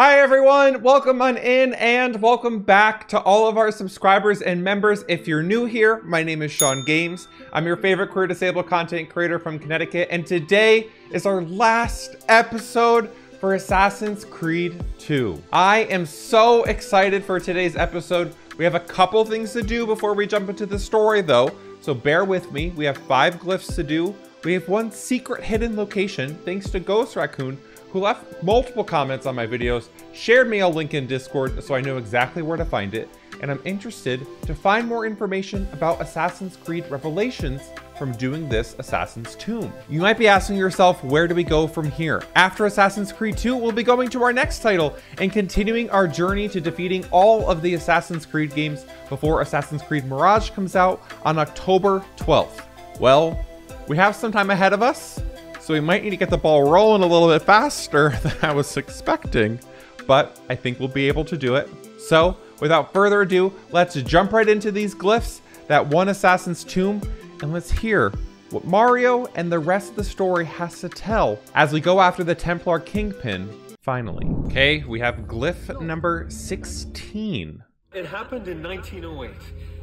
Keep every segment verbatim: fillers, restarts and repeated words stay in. Hi everyone, welcome on in and welcome back to all of our subscribers and members. If you're new here, my name is Sean Games. I'm your favorite career disabled content creator from Connecticut, and today is our last episode for Assassin's Creed two. I am so excited for today's episode. We have a couple things to do before we jump into the story though, so bear with me. We have five glyphs to do. We have one secret hidden location thanks to Ghost Raccoon, who left multiple comments on my videos, shared me a link in Discord so I know exactly where to find it, and I'm interested to find more information about Assassin's Creed Revelations from doing this Assassin's Tomb. You might be asking yourself, where do we go from here? After Assassin's Creed two, we'll be going to our next title and continuing our journey to defeating all of the Assassin's Creed games before Assassin's Creed Mirage comes out on October twelfth. Well, we have some time ahead of us, so we might need to get the ball rolling a little bit faster than I was expecting, but I think we'll be able to do it. So without further ado, let's jump right into these glyphs, that one Assassin's Tomb, and let's hear what Mario and the rest of the story has to tell as we go after the Templar Kingpin, finally. Okay, we have glyph number sixteen. It happened in nineteen oh eight.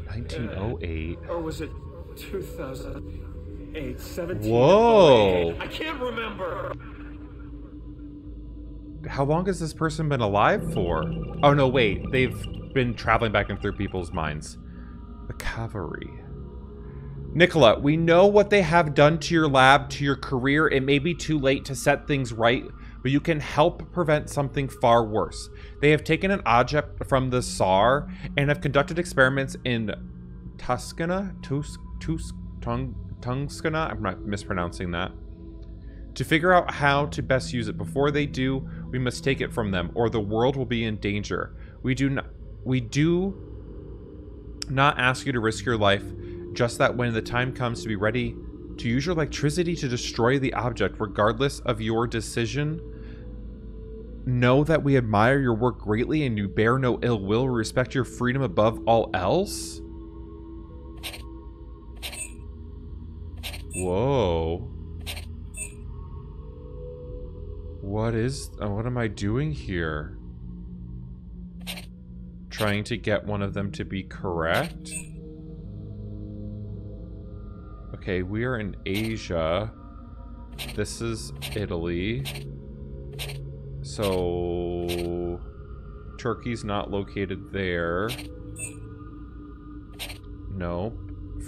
nineteen oh eight. Uh, or was it two thousand? eight, seventeen, whoa! I can't remember. How long has this person been alive for? Oh no, wait. They've been traveling back and through people's minds. The cavalry. Nicola, we know what they have done to your lab, to your career. It may be too late to set things right, but you can help prevent something far worse. They have taken an object from the Tsar and have conducted experiments in Tuscana, Tus, Tus, Tung. Tungskana, I'm not mispronouncing that. To figure out how to best use it. Before they do, we must take it from them, or the world will be in danger. We do not, we do not ask you to risk your life, just that when the time comes to be ready to use your electricity to destroy the object, regardless of your decision, know that we admire your work greatly and you bear no ill will. We respect your freedom above all else. Whoa. What is... what am I doing here? Trying to get one of them to be correct? Okay, we are in Asia. This is Italy. So... Turkey's not located there. Nope.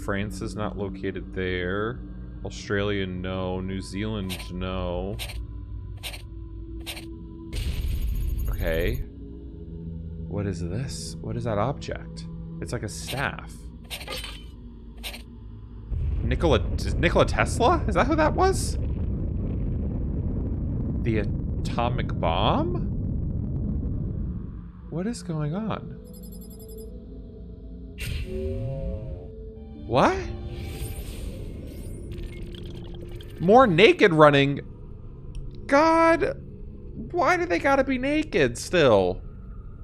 France is not located there. Australia, no. New Zealand, no. Okay. What is this? What is that object? It's like a staff. Nicola, Nicola Tesla? Is that who that was? The atomic bomb? What is going on? What? More naked running? God, why do they gotta be naked still?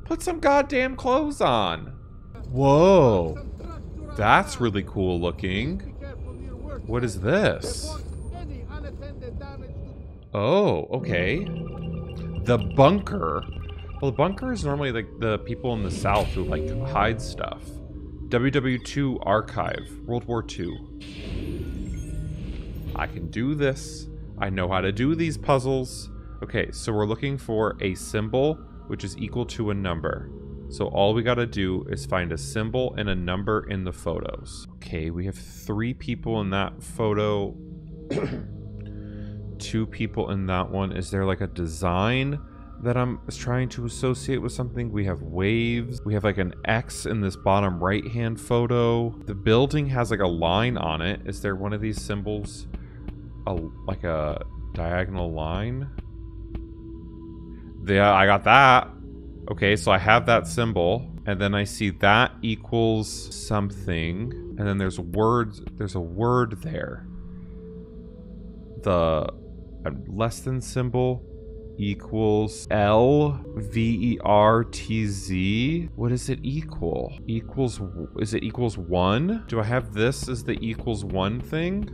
Put some goddamn clothes on. Whoa. That's really cool looking. What is this? Oh, okay. The bunker. Well, the bunker is normally the, the people in the South who like hide stuff. W W two Archive, World War Two. I can do this. I know how to do these puzzles. Okay, so we're looking for a symbol, which is equal to a number. So all we gotta do is find a symbol and a number in the photos. Okay, we have three people in that photo. Two people in that one. Is there like a design that I'm trying to associate with something? We have waves. We have like an X in this bottom right hand photo. The building has like a line on it. Is there one of these symbols, a, like a diagonal line? Yeah, I got that. Okay, so I have that symbol and then I see that equals something. And then there's words, there's a word there. The less than symbol equals L V E R T Z. What is it equal? Equals, is it equals one? Do I have this as the equals one thing?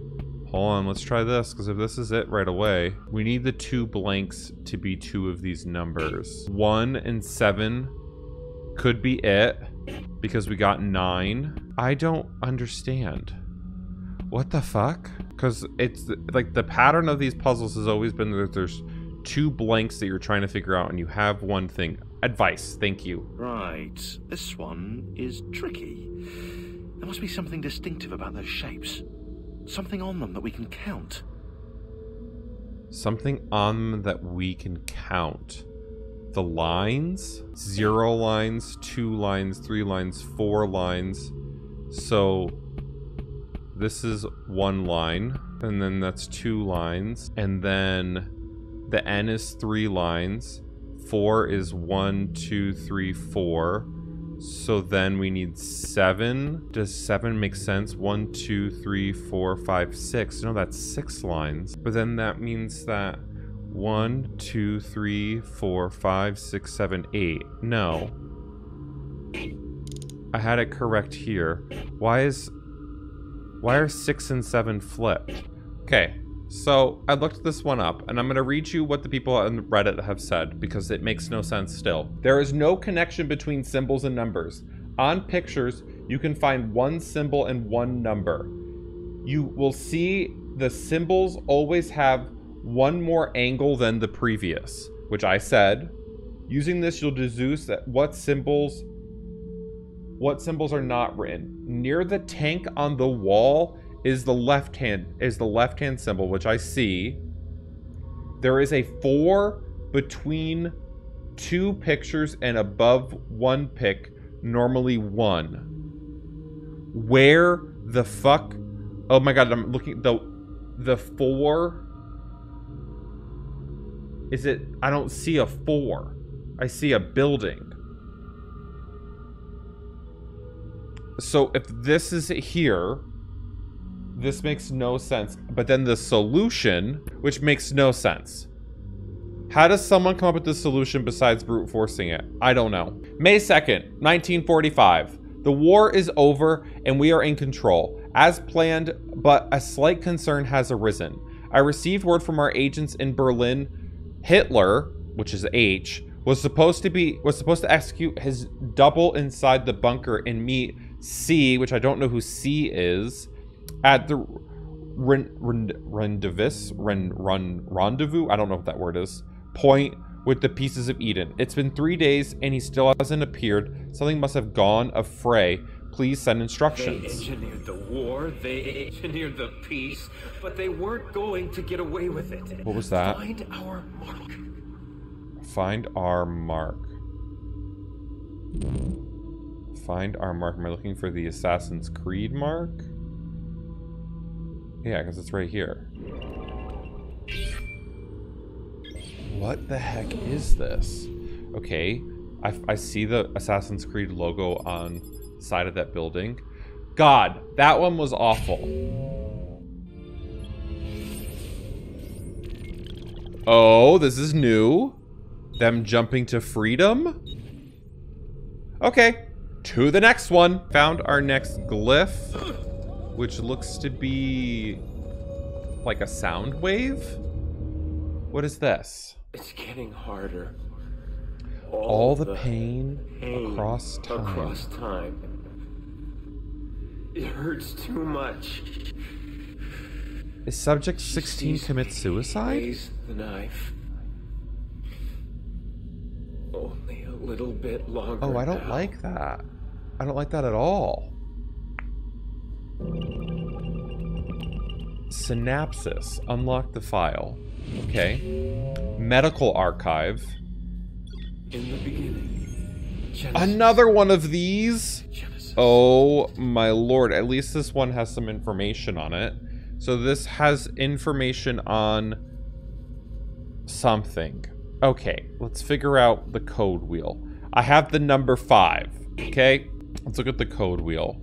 Hold on, let's try this, because if this is it right away, we need the two blanks to be two of these numbers. One and seven could be it, because we got nine. I don't understand. What the fuck? Because it's like the pattern of these puzzles has always been that there's two blanks that you're trying to figure out and you have one thing. Advice, thank you. Right, this one is tricky. There must be something distinctive about those shapes. Something on them that we can count. Something on them that we can count. The lines? Zero lines, two lines, three lines, four lines. So this is one line, and then that's two lines, and then the N is three lines. Four is one, two, three, four. So then we need seven. Does seven make sense? One, two, three, four, five, six. No, that's six lines. But then that means that one, two, three, four, five, six, seven, eight. No. I had it correct here. Why is... Why are six and seven flipped? Okay. So I looked this one up, and I'm going to read you what the people on Reddit have said, because it makes no sense still. There is no connection between symbols and numbers. On pictures, you can find one symbol and one number. You will see the symbols always have one more angle than the previous, which I said. Using this, you'll deduce that what symbols, what symbols are not written. Near the tank on the wall is the left hand is the left hand symbol, which I see. There is a four between two pictures and above one pic, normally one. Where the fuck? Oh my god, I'm looking the the four. Is it? I don't see a four. I see a building. So if this is here, this makes no sense. But then the solution, which makes no sense. How does someone come up with this solution besides brute forcing it? I don't know. May second, nineteen forty-five. The war is over and we are in control, as planned, but a slight concern has arisen. I received word from our agents in Berlin. Hitler, which is H, was supposed to be was supposed to execute his double inside the bunker and meet C, which I don't know who C is, at the rendezvous, I don't know what that word is, point with the Pieces of Eden. It's been three days and he still hasn't appeared. Something must have gone affray. Please send instructions. They engineered the war, they engineered the peace, but they weren't going to get away with it. What was that? Find our mark. Find our mark. Find our mark. Am I looking for the Assassin's Creed mark? Yeah, because it's right here. What the heck is this? Okay, I, I see the Assassin's Creed logo on the side of that building. God, that one was awful. Oh, this is new. Them jumping to freedom? Okay, to the next one. Found our next glyph, which looks to be like a sound wave. What is this? It's getting harder. All, All the, the pain, pain across time. Across time. It hurts too much. Is subject sixteen commit suicide? Raise the knife. Only a little bit longer. Oh, I don't now. like that. I don't like that at all. Synapsis. Unlock the file. Okay. Medical archive. In the beginning. Genesis. Another one of these? Genesis. Oh my lord. At least this one has some information on it. So this has information on something. Okay. Let's figure out the code wheel. I have the number five. Okay. Let's look at the code wheel.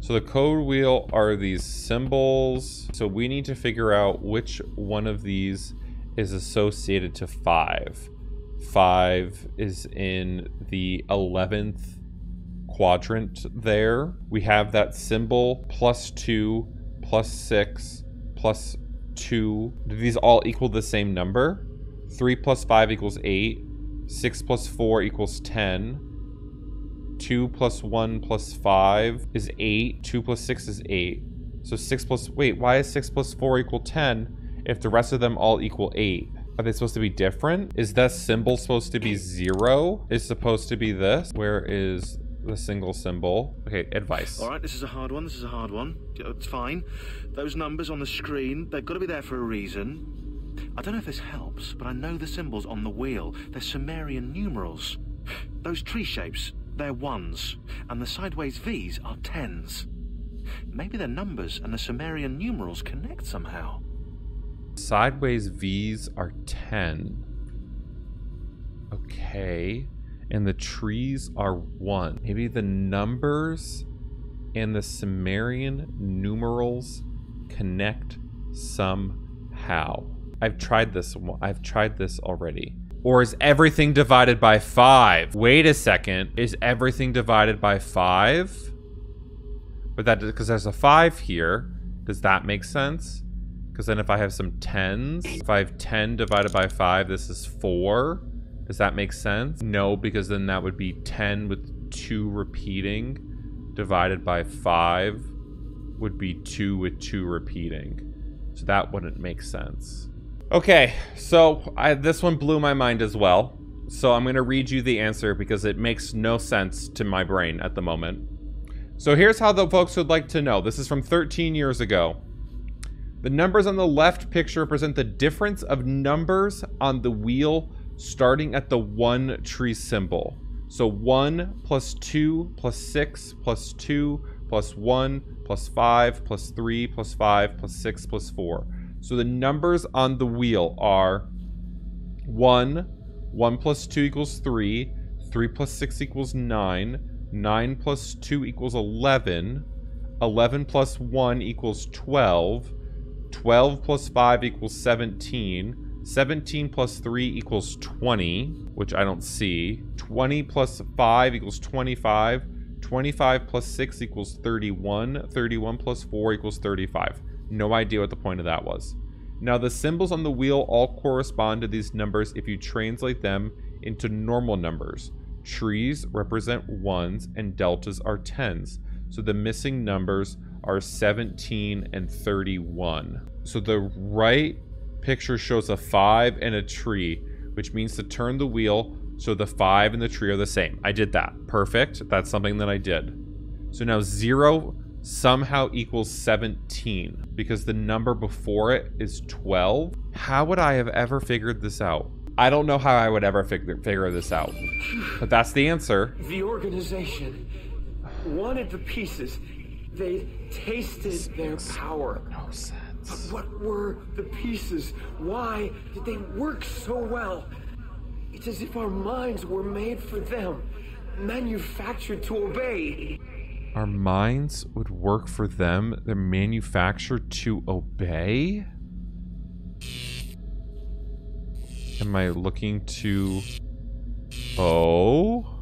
So the code wheel are these symbols. So we need to figure out which one of these is associated to five. Five is in the eleventh quadrant there. We have that symbol plus two, plus six, plus two. Do these all equal the same number? Three plus five equals eight. Six plus four equals ten. Two plus one plus five is eight. Two plus six is eight. So six plus, wait, why is six plus four equal ten if the rest of them all equal eight? Are they supposed to be different? Is that symbol supposed to be zero? Is supposed to be this? Where is the single symbol? Okay, advice. All right, this is a hard one. This is a hard one. It's fine. Those numbers on the screen, they've got to be there for a reason. I don't know if this helps, but I know the symbols on the wheel. They're Sumerian numerals. Those tree shapes, they're ones, and the sideways V's are tens. Maybe the numbers and the Sumerian numerals connect somehow. Sideways V's are ten. Okay. And the trees are one. Maybe the numbers and the Sumerian numerals connect somehow. I've tried this one. I've tried this already. Or is everything divided by five? Wait a second. Is everything divided by five? But that, because there's a five here, does that make sense? Because then if I have some tens, if I have ten divided by five, this is four. Does that make sense? No, because then that would be ten with two repeating divided by five would be two with two repeating. So that wouldn't make sense. Okay, so I, this one blew my mind as well. So I'm gonna read you the answer because it makes no sense to my brain at the moment. So here's how the folks would like to know. This is from thirteen years ago. The numbers on the left picture represent the difference of numbers on the wheel starting at the one tree symbol. So one plus two plus six plus two plus one plus five plus three plus five plus six plus four. So the numbers on the wheel are one, one plus two equals three, three plus six equals nine, nine plus two equals eleven, eleven plus one equals twelve, twelve plus five equals seventeen, seventeen plus three equals twenty, which I don't see, twenty plus five equals twenty-five, twenty-five plus six equals thirty-one, thirty-one plus four equals thirty-five. No idea what the point of that was. Now the symbols on the wheel all correspond to these numbers if you translate them into normal numbers. Trees represent ones and deltas are tens. So the missing numbers are seventeen and thirty-one. So the right picture shows a five and a tree, which means to turn the wheel so the five and the tree are the same. I did that. Perfect. That's something that I did. So now zero somehow equals seventeen because the number before it is twelve. How would I have ever figured this out? I don't know how I would ever figure, figure this out, but that's the answer. The organization wanted the pieces. They tasted this their power. No sense. But what were the pieces? Why did they work so well? It's as if our minds were made for them, manufactured to obey. Our minds would work for them, they're manufactured to obey? Am I looking to... Oh?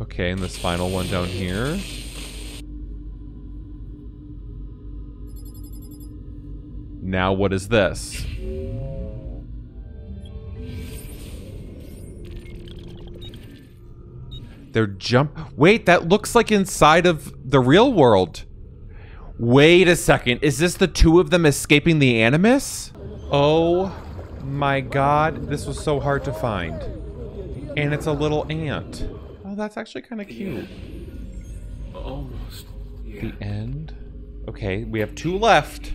Okay, and this final one down here. Now what is this? They're jump... Wait, that looks like inside of the real world. Wait a second, is this the two of them escaping the Animus? Oh my god, this was so hard to find. And it's a little ant. Oh, that's actually kind of cute. Almost. Yeah. The end? Okay, we have two left.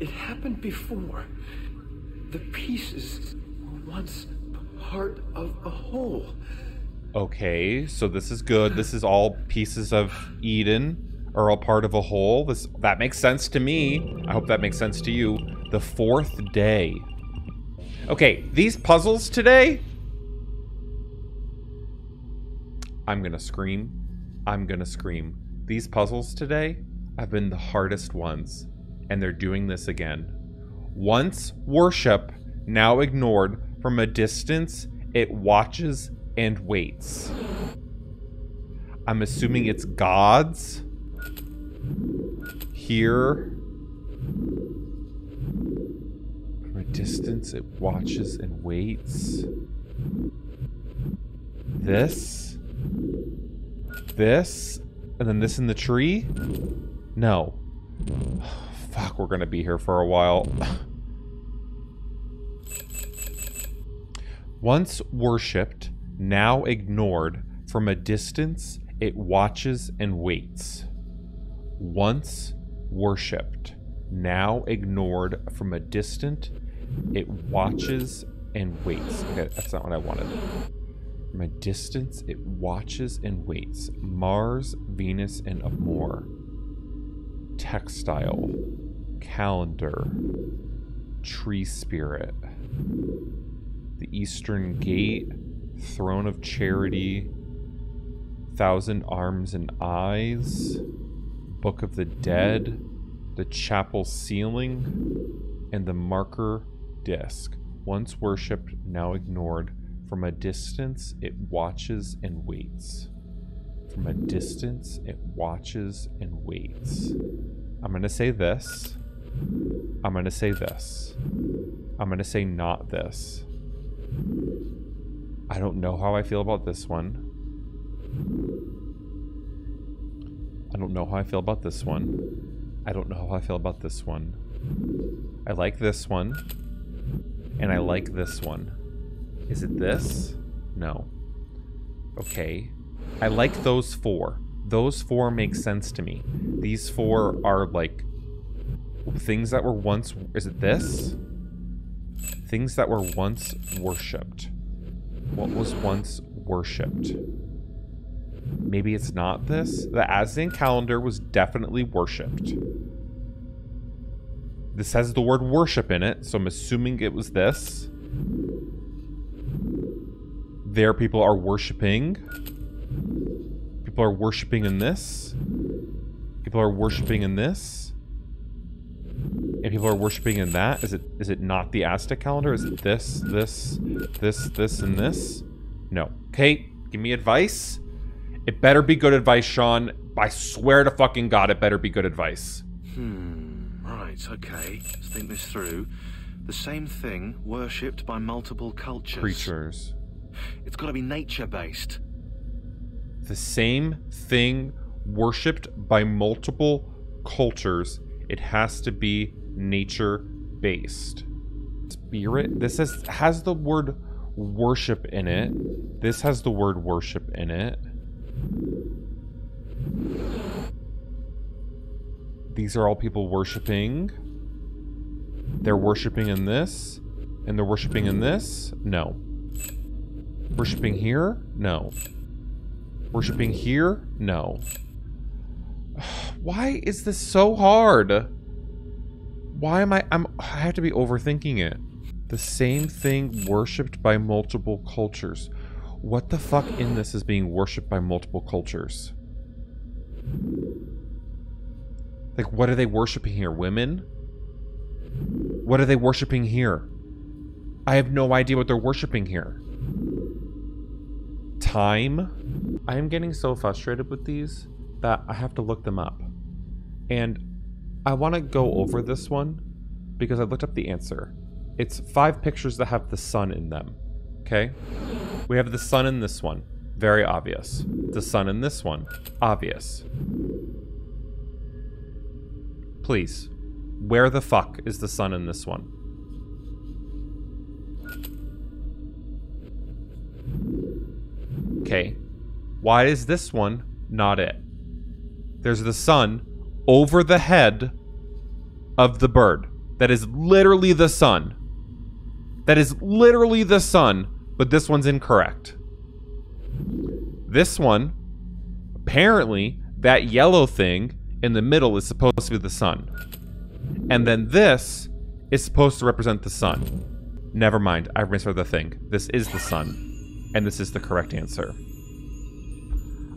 It happened before. The pieces were once part of a whole. Okay, so this is good. This is all pieces of Eden. Are all part of a whole. This, that makes sense to me. I hope that makes sense to you. The fourth day. Okay, these puzzles today, I'm gonna scream. I'm gonna scream. These puzzles today have been the hardest ones, and they're doing this again. Once worship, now ignored. From a distance, it watches and waits. I'm assuming it's gods. here. From a distance, it watches and waits. This. This. And then this in the tree? No. Fuck, we're gonna be here for a while. Once worshipped, now ignored, from a distance, it watches and waits. Once worshipped, now ignored, from a distance, it watches and waits. Okay, that's not what I wanted. From a distance, it watches and waits. Mars, Venus, and Amor. Textile. Calendar. Tree spirit. The Eastern Gate. Throne of Charity. Thousand Arms and Eyes. Book of the Dead. The Chapel Ceiling. And the Marker Disc. Once worshipped, now ignored. From a distance, it watches and waits. From a distance, it watches and waits. I'm gonna say this. I'm gonna say this. I'm gonna say not this. I don't know how I feel about this one. I don't know how I feel about this one. I don't know how I feel about this one. I like this one. And I like this one. Is it this? No. Okay. I like those four. Those four make sense to me. These four are like things that were once... Is it this? Things that were once worshipped. What was once worshipped? Maybe it's not this. The Aztec calendar was definitely worshipped. This has the word worship in it, so I'm assuming it was this. There, people are worshiping. People are worshiping in this. People are worshiping in this. And people are worshiping in that. Is it is it not the Aztec calendar? Is it this, this, this, this, and this? No. Okay, give me advice. It better be good advice, Sean. I swear to fucking God, it better be good advice. Hmm. Right, okay. Let's think this through. The same thing worshipped by multiple cultures. Creatures. It's got to be nature-based. The same thing worshipped by multiple cultures. It has to be nature-based. Spirit. This has, has the word worship in it. This has the word worship in it. These are all people worshipping. They're worshipping in this. And they're worshipping in this? No. Worshipping here? No. Worshipping here? No. Why is this so hard? Why am I... I'm, I have to be overthinking it. The same thing worshipped by multiple cultures. What the fuck in this is being worshipped by multiple cultures? Like, what are they worshipping here? Women? What are they worshipping here? I have no idea what they're worshipping here. Time. I am getting so frustrated with these that I have to look them up. And I want to go over this one because I looked up the answer. It's five pictures that have the sun in them. Okay? We have the sun in this one. Very obvious. The sun in this one. Obvious. Please. Where the fuck is the sun in this one? Okay, why is this one not it? There's the sun over the head of the bird. That is literally the sun. That is literally the sun, but this one's incorrect. This one, apparently, that yellow thing in the middle is supposed to be the sun. And then this is supposed to represent the sun. Never mind, I misread the thing. This is the sun. And this is the correct answer.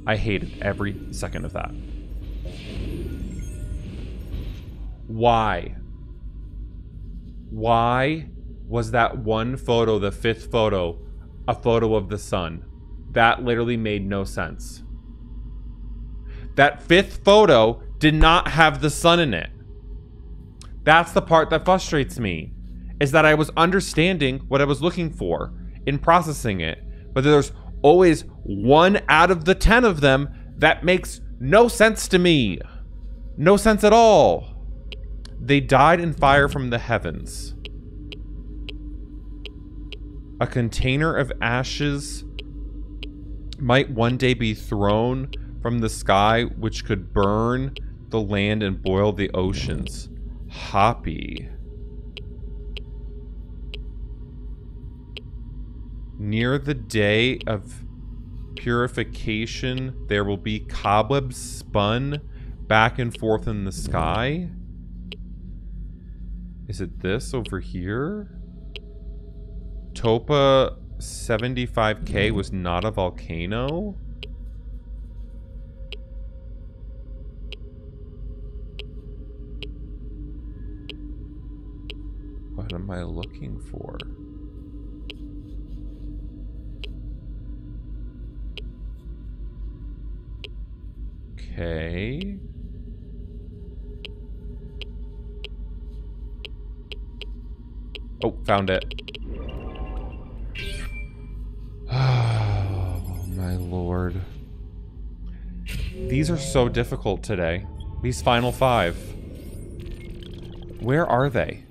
I hated every second of that. Why? Why was that one photo, the fifth photo, a photo of the sun? That literally made no sense. That fifth photo did not have the sun in it. That's the part that frustrates me, is that I was understanding what I was looking for in processing it, but there's always one out of the ten of them that makes no sense to me. No sense at all. They died in fire from the heavens. A container of ashes might one day be thrown from the sky, which could burn the land and boil the oceans. Hoppy. Near the day of purification, there will be cobwebs spun back and forth in the sky. Is it this over here? Topa seventy-five K was not a volcano? What am I looking for? Okay. Oh, found it. Oh, my lord. These are so difficult today. These final five. Where are they?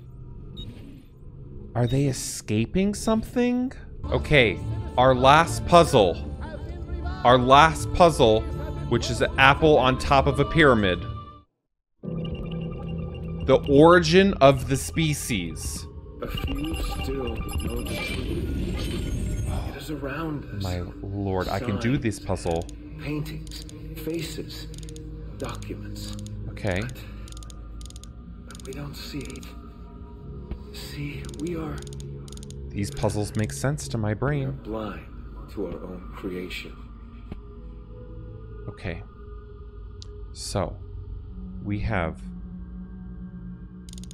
Are they escaping something? Okay, our last puzzle. Our last puzzle, which is an apple on top of a pyramid. The origin of the species. A few still know the truth. It is around us. My lord, signs, I can do this puzzle. Paintings, faces, documents. Okay. But, but we don't see it. See, we are... These puzzles make sense to my brain. We are blind to our own creation. Okay. So, we have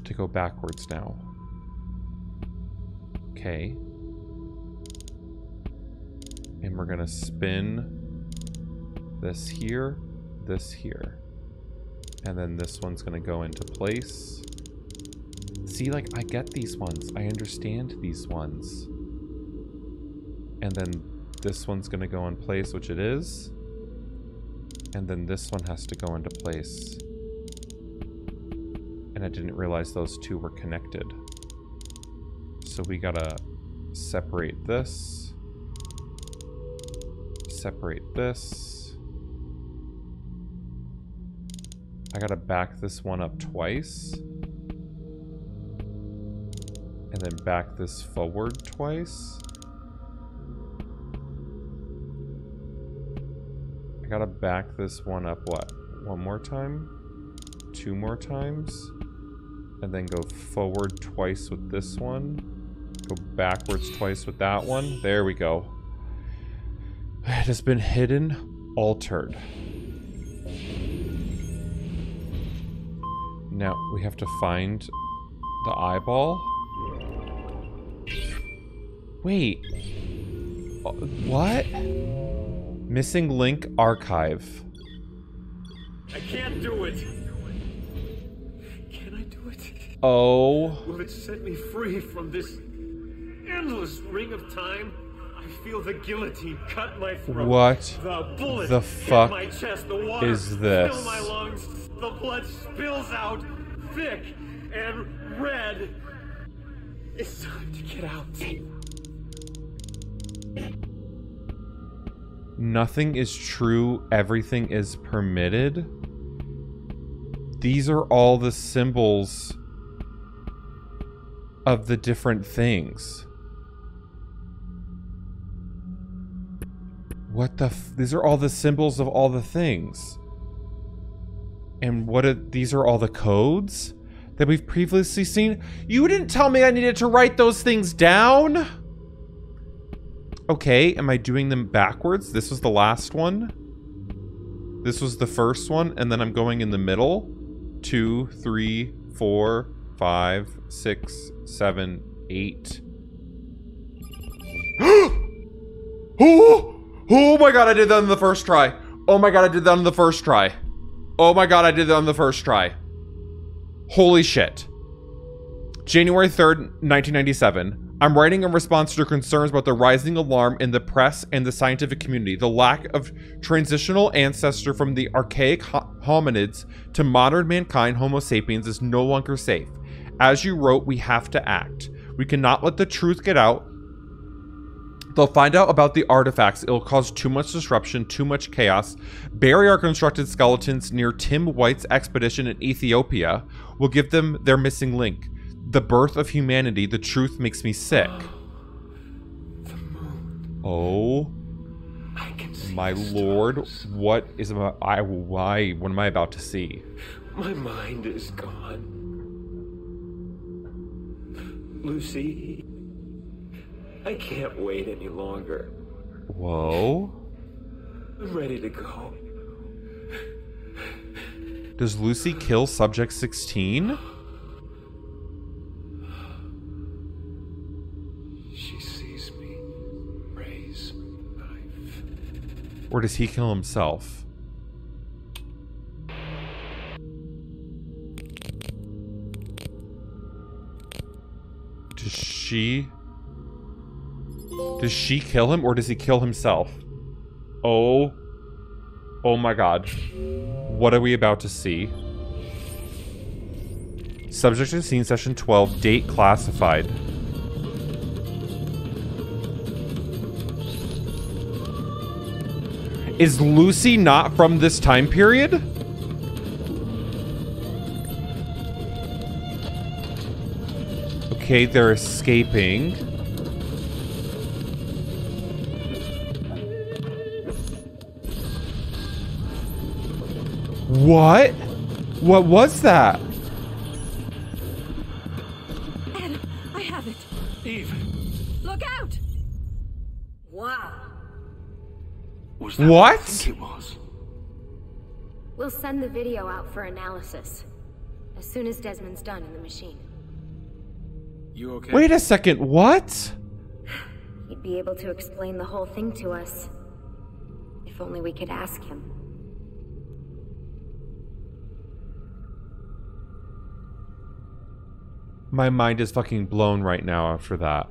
to go backwards now. Okay. And we're gonna spin this here, this here. And then this one's gonna go into place. See, like, I get these ones. I understand these ones. And then this one's gonna go in place, which it is. And then this one has to go into place. And I didn't realize those two were connected. So we gotta separate this. Separate this. I gotta back this one up twice. And then back this forward twice. I gotta back this one up, what? One more time? Two more times? And then go forward twice with this one. Go backwards twice with that one. There we go. It has been hidden, altered. Now we have to find the eyeball. Wait. What? Missing link archive. I can't do it. Can I do it? Oh. Will it set me free from this endless ring of time? I feel the guillotine cut my throat. What the, bullet the fuck my chest. The water is this? Fill my lungs. The blood spills out thick and red. It's time to get out. Nothing is true. Everything is permitted. These are all the symbols of the different things. What the f- these are all the symbols of all the things. And what are, these are all the codes that we've previously seen. You didn't tell me I needed to write those things down. Okay, am I doing them backwards? This was the last one. This was the first one, and then I'm going in the middle. Two, three, four, five, six, seven, eight. oh, oh my god, I did that on the first try. Oh my god, I did that on the first try. Oh my god, I did it on the first try. Holy shit. January third, nineteen ninety-seven. I'm writing in response to concerns about the rising alarm in the press and the scientific community. The lack of transitional ancestor from the archaic hominids to modern mankind, Homo sapiens, is no longer safe. As you wrote, we have to act. We cannot let the truth get out. They'll find out about the artifacts. It'll cause too much disruption, too much chaos. Bury our constructed skeletons near Tim White's expedition in Ethiopia. We'll give them their missing link. The birth of humanity. The truth makes me sick. The moon. Oh. I can see my lord. What is my, I, why, what am I about to see? My mind is gone. Lucy. I can't wait any longer. Whoa. I'm ready to go. Does Lucy kill Subject sixteen? She sees me raise my knife. Or does he kill himself? Does she... Does she kill him, or does he kill himself? Oh. Oh my god. What are we about to see? Subject to scene, session twelve, date classified. Is Lucy not from this time period? Okay, they're escaping. What? What was that? Anna, I have it. Eve. Look out! Wow. Was that what? What I think it was? We'll send the video out for analysis as soon as Desmond's done in the machine. You okay? Wait a second. What? He'd be able to explain the whole thing to us if only we could ask him. My mind is fucking blown right now after that.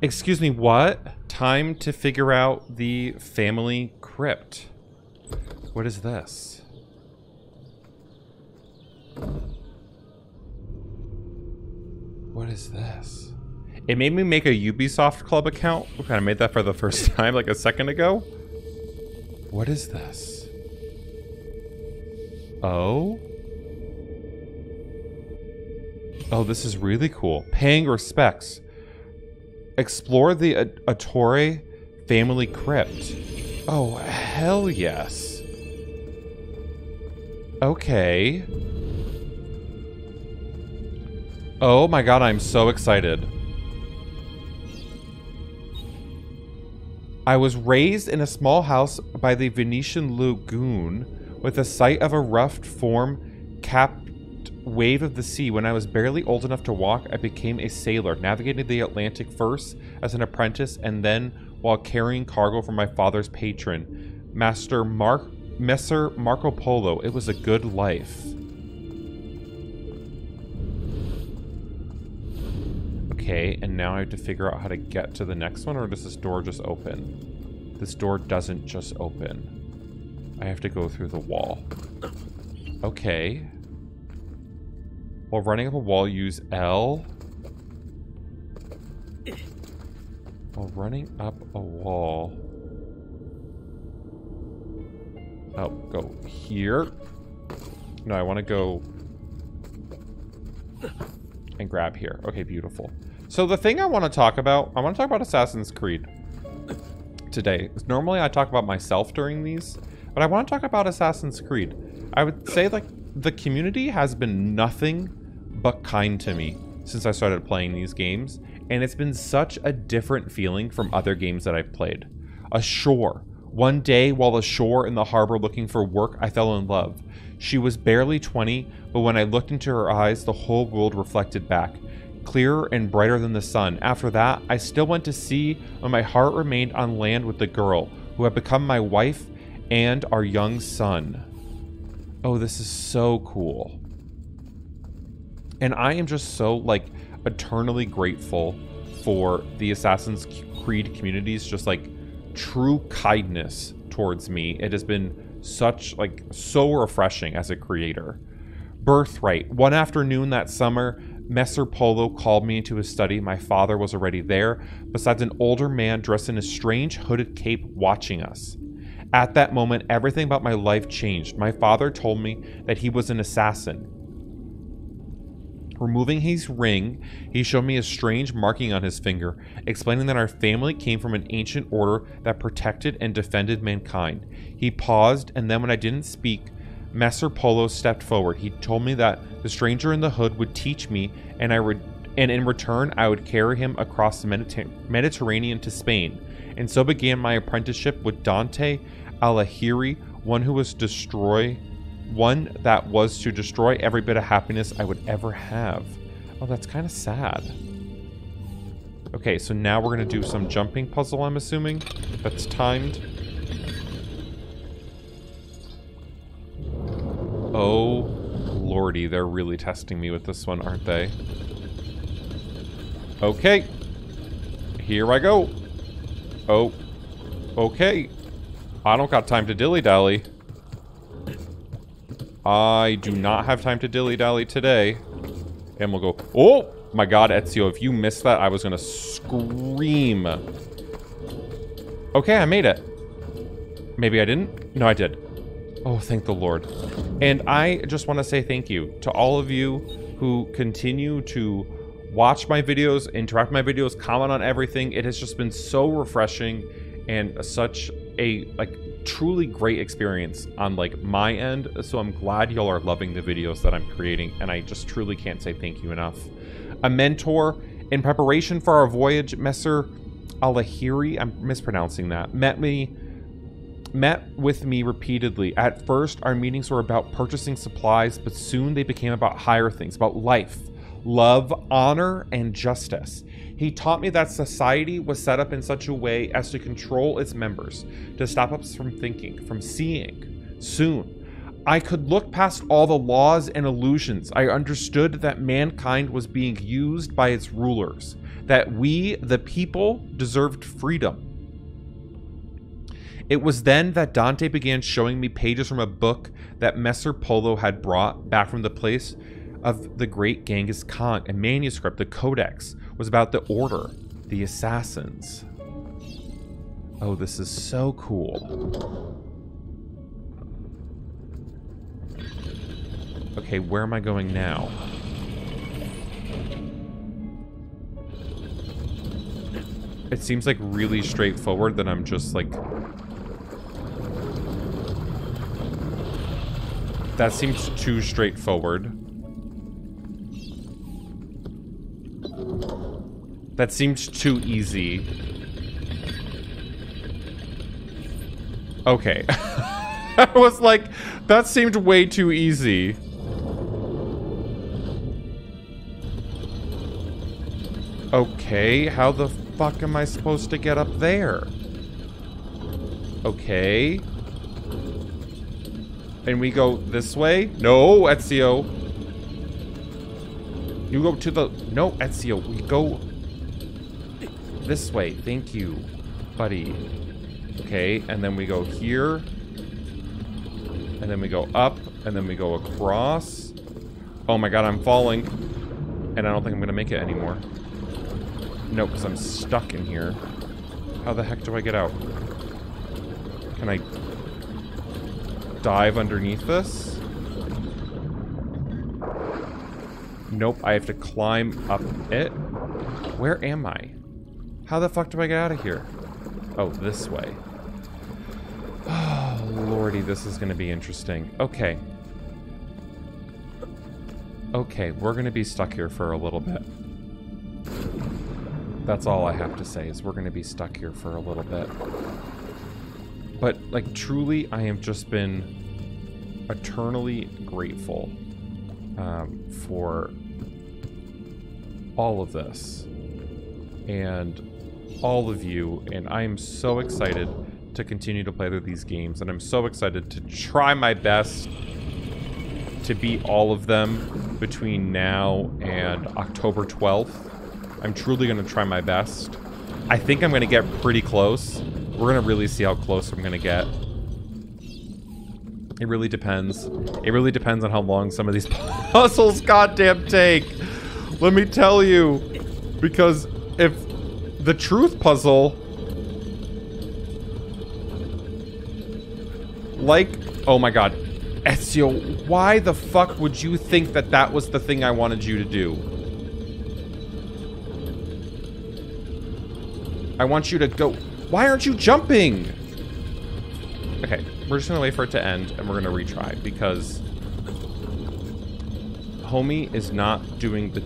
Excuse me, what? Time to figure out the family crypt. What is this? What is this? It made me make a Ubisoft Club account. Okay, I made that for the first time like a second ago. What is this? Oh? Oh, this is really cool. Paying respects. Explore the Auditore family crypt. Oh, hell yes. Okay. Oh my god, I'm so excited. I was raised in a small house by the Venetian lagoon with the sight of a rough form cap. Wave of the sea. When I was barely old enough to walk, I became a sailor, navigating the Atlantic first as an apprentice and then while carrying cargo for my father's patron, Master Mark Messer Marco Polo. It was a good life. Okay, and now I have to figure out how to get to the next one, or does this door just open? This door doesn't just open. I have to go through the wall. Okay. While running up a wall, use L. While running up a wall. Oh, go here. No, I want to go and grab here. Okay, beautiful. So the thing I want to talk about, I want to talk about Assassin's Creed today. Normally I talk about myself during these, but I want to talk about Assassin's Creed. I would say, like, the community has been nothing but kind to me since I started playing these games, and it's been such a different feeling from other games that I've played. Ashore. One day while ashore in the harbor looking for work, I fell in love. She was barely twenty, but when I looked into her eyes, the whole world reflected back, clearer and brighter than the sun. After that, I still went to sea, but my heart remained on land with the girl who had become my wife and our young son. Oh, this is so cool. And I am just so, like, eternally grateful for the Assassin's Creed community's just, like, true kindness towards me. It has been such, like, so refreshing as a creator. Birthright. One afternoon that summer, Messer Polo called me into his study. My father was already there, besides an older man dressed in a strange hooded cape watching us. At that moment, everything about my life changed. My father told me that he was an assassin. Removing his ring, he showed me a strange marking on his finger, explaining that our family came from an ancient order that protected and defended mankind. He paused, and then when I didn't speak, Messer Polo stepped forward. He told me that the stranger in the hood would teach me, and I would, and in return, I would carry him across the Mediter- Mediterranean to Spain. And so began my apprenticeship with Dante Alighieri, one who was destroy, one that was to destroy every bit of happiness I would ever have. Oh, that's kind of sad. Okay, so now we're gonna do some jumping puzzle, I'm assuming. That's timed. Oh, lordy, they're really testing me with this one, aren't they? Okay. Here I go. Oh. Okay. I don't got time to dilly-dally. I do not have time to dilly-dally today. And we'll go... Oh! My god, Ezio, if you missed that, I was gonna scream. Okay, I made it. Maybe I didn't? No, I did. Oh, thank the Lord. And I just want to say thank you to all of you who continue to watch my videos, interact with my videos, comment on everything. It has just been so refreshing and such a, like, truly great experience on, like, my end. So I'm glad y'all are loving the videos that I'm creating, and I just truly can't say thank you enough. A mentor in preparation for our voyage, Messer Alighieri, I'm mispronouncing that, met me met with me repeatedly. At first, our meetings were about purchasing supplies, but soon they became about higher things, about life, love, honor, and justice. He taught me that society was set up in such a way as to control its members, to stop us from thinking, from seeing. Soon, I could look past all the laws and illusions. I understood that mankind was being used by its rulers, that we, the people, deserved freedom. It was then that Dante began showing me pages from a book that Messer Polo had brought back from the place of the great Genghis Khan. A manuscript, the Codex, was about the order, the assassins. Oh, this is so cool. Okay, where am I going now? It seems like really straightforward that I'm just like... That seems too straightforward. That seems too easy. Okay. I was like, that seemed way too easy. Okay, how the fuck am I supposed to get up there? Okay. And we go this way? No, Ezio. You go to the... No, Ezio, we go this way. Thank you, buddy. Okay, and then we go here. And then we go up. And then we go across. Oh my god, I'm falling. And I don't think I'm going to make it anymore. No, because I'm stuck in here. How the heck do I get out? Can I... dive underneath this? Nope, I have to climb up it. Where am I? How the fuck do I get out of here? Oh, this way. Oh, lordy, this is gonna be interesting. Okay. Okay, we're gonna be stuck here for a little bit. That's all I have to say, is we're gonna be stuck here for a little bit. But, like, truly, I have just been eternally grateful um, for all of this and all of you. And I am so excited to continue to play through these games, and I'm so excited to try my best to beat all of them between now and October twelfth. I'm truly going to try my best. I think I'm going to get pretty close. We're going to really see how close I'm going to get. It really depends. It really depends on how long some of these puzzles goddamn take. Let me tell you, because if the truth puzzle, like, oh my god, Ezio, why the fuck would you think that that was the thing I wanted you to do? I want you to go. Why aren't you jumping? Okay, we're just gonna wait for it to end and we're gonna retry, because homie is not doing the...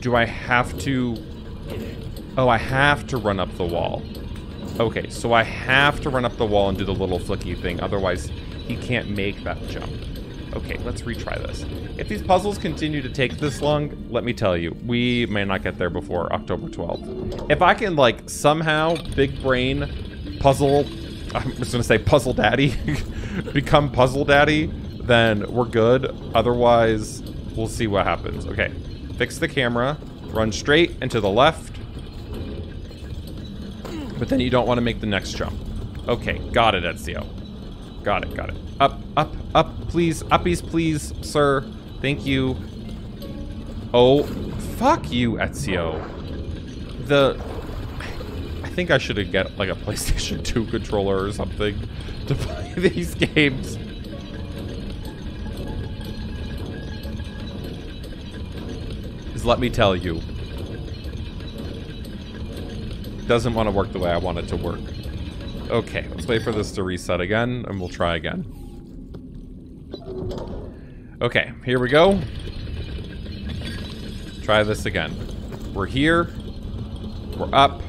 Do I have to... Oh, I have to run up the wall. Okay, so I have to run up the wall and do the little flicky thing, otherwise he can't make that jump. Okay, let's retry this. If these puzzles continue to take this long, let me tell you, we may not get there before October twelfth. If I can, like, somehow big brain puzzle... I was gonna say puzzle daddy, become puzzle daddy, then we're good. Otherwise, we'll see what happens. Okay, fix the camera, run straight and to the left, but then you don't want to make the next jump. Okay, got it, Ezio. Got it, got it. Up, up, up, please, uppies, please, sir. Thank you. Oh, fuck you, Ezio. The... I think I should get like a PlayStation two controller or something to play these games. Because let me tell you, it doesn't want to work the way I want it to work. Okay, let's wait for this to reset again and we'll try again. Okay, here we go. Try this again. We're here. We're up.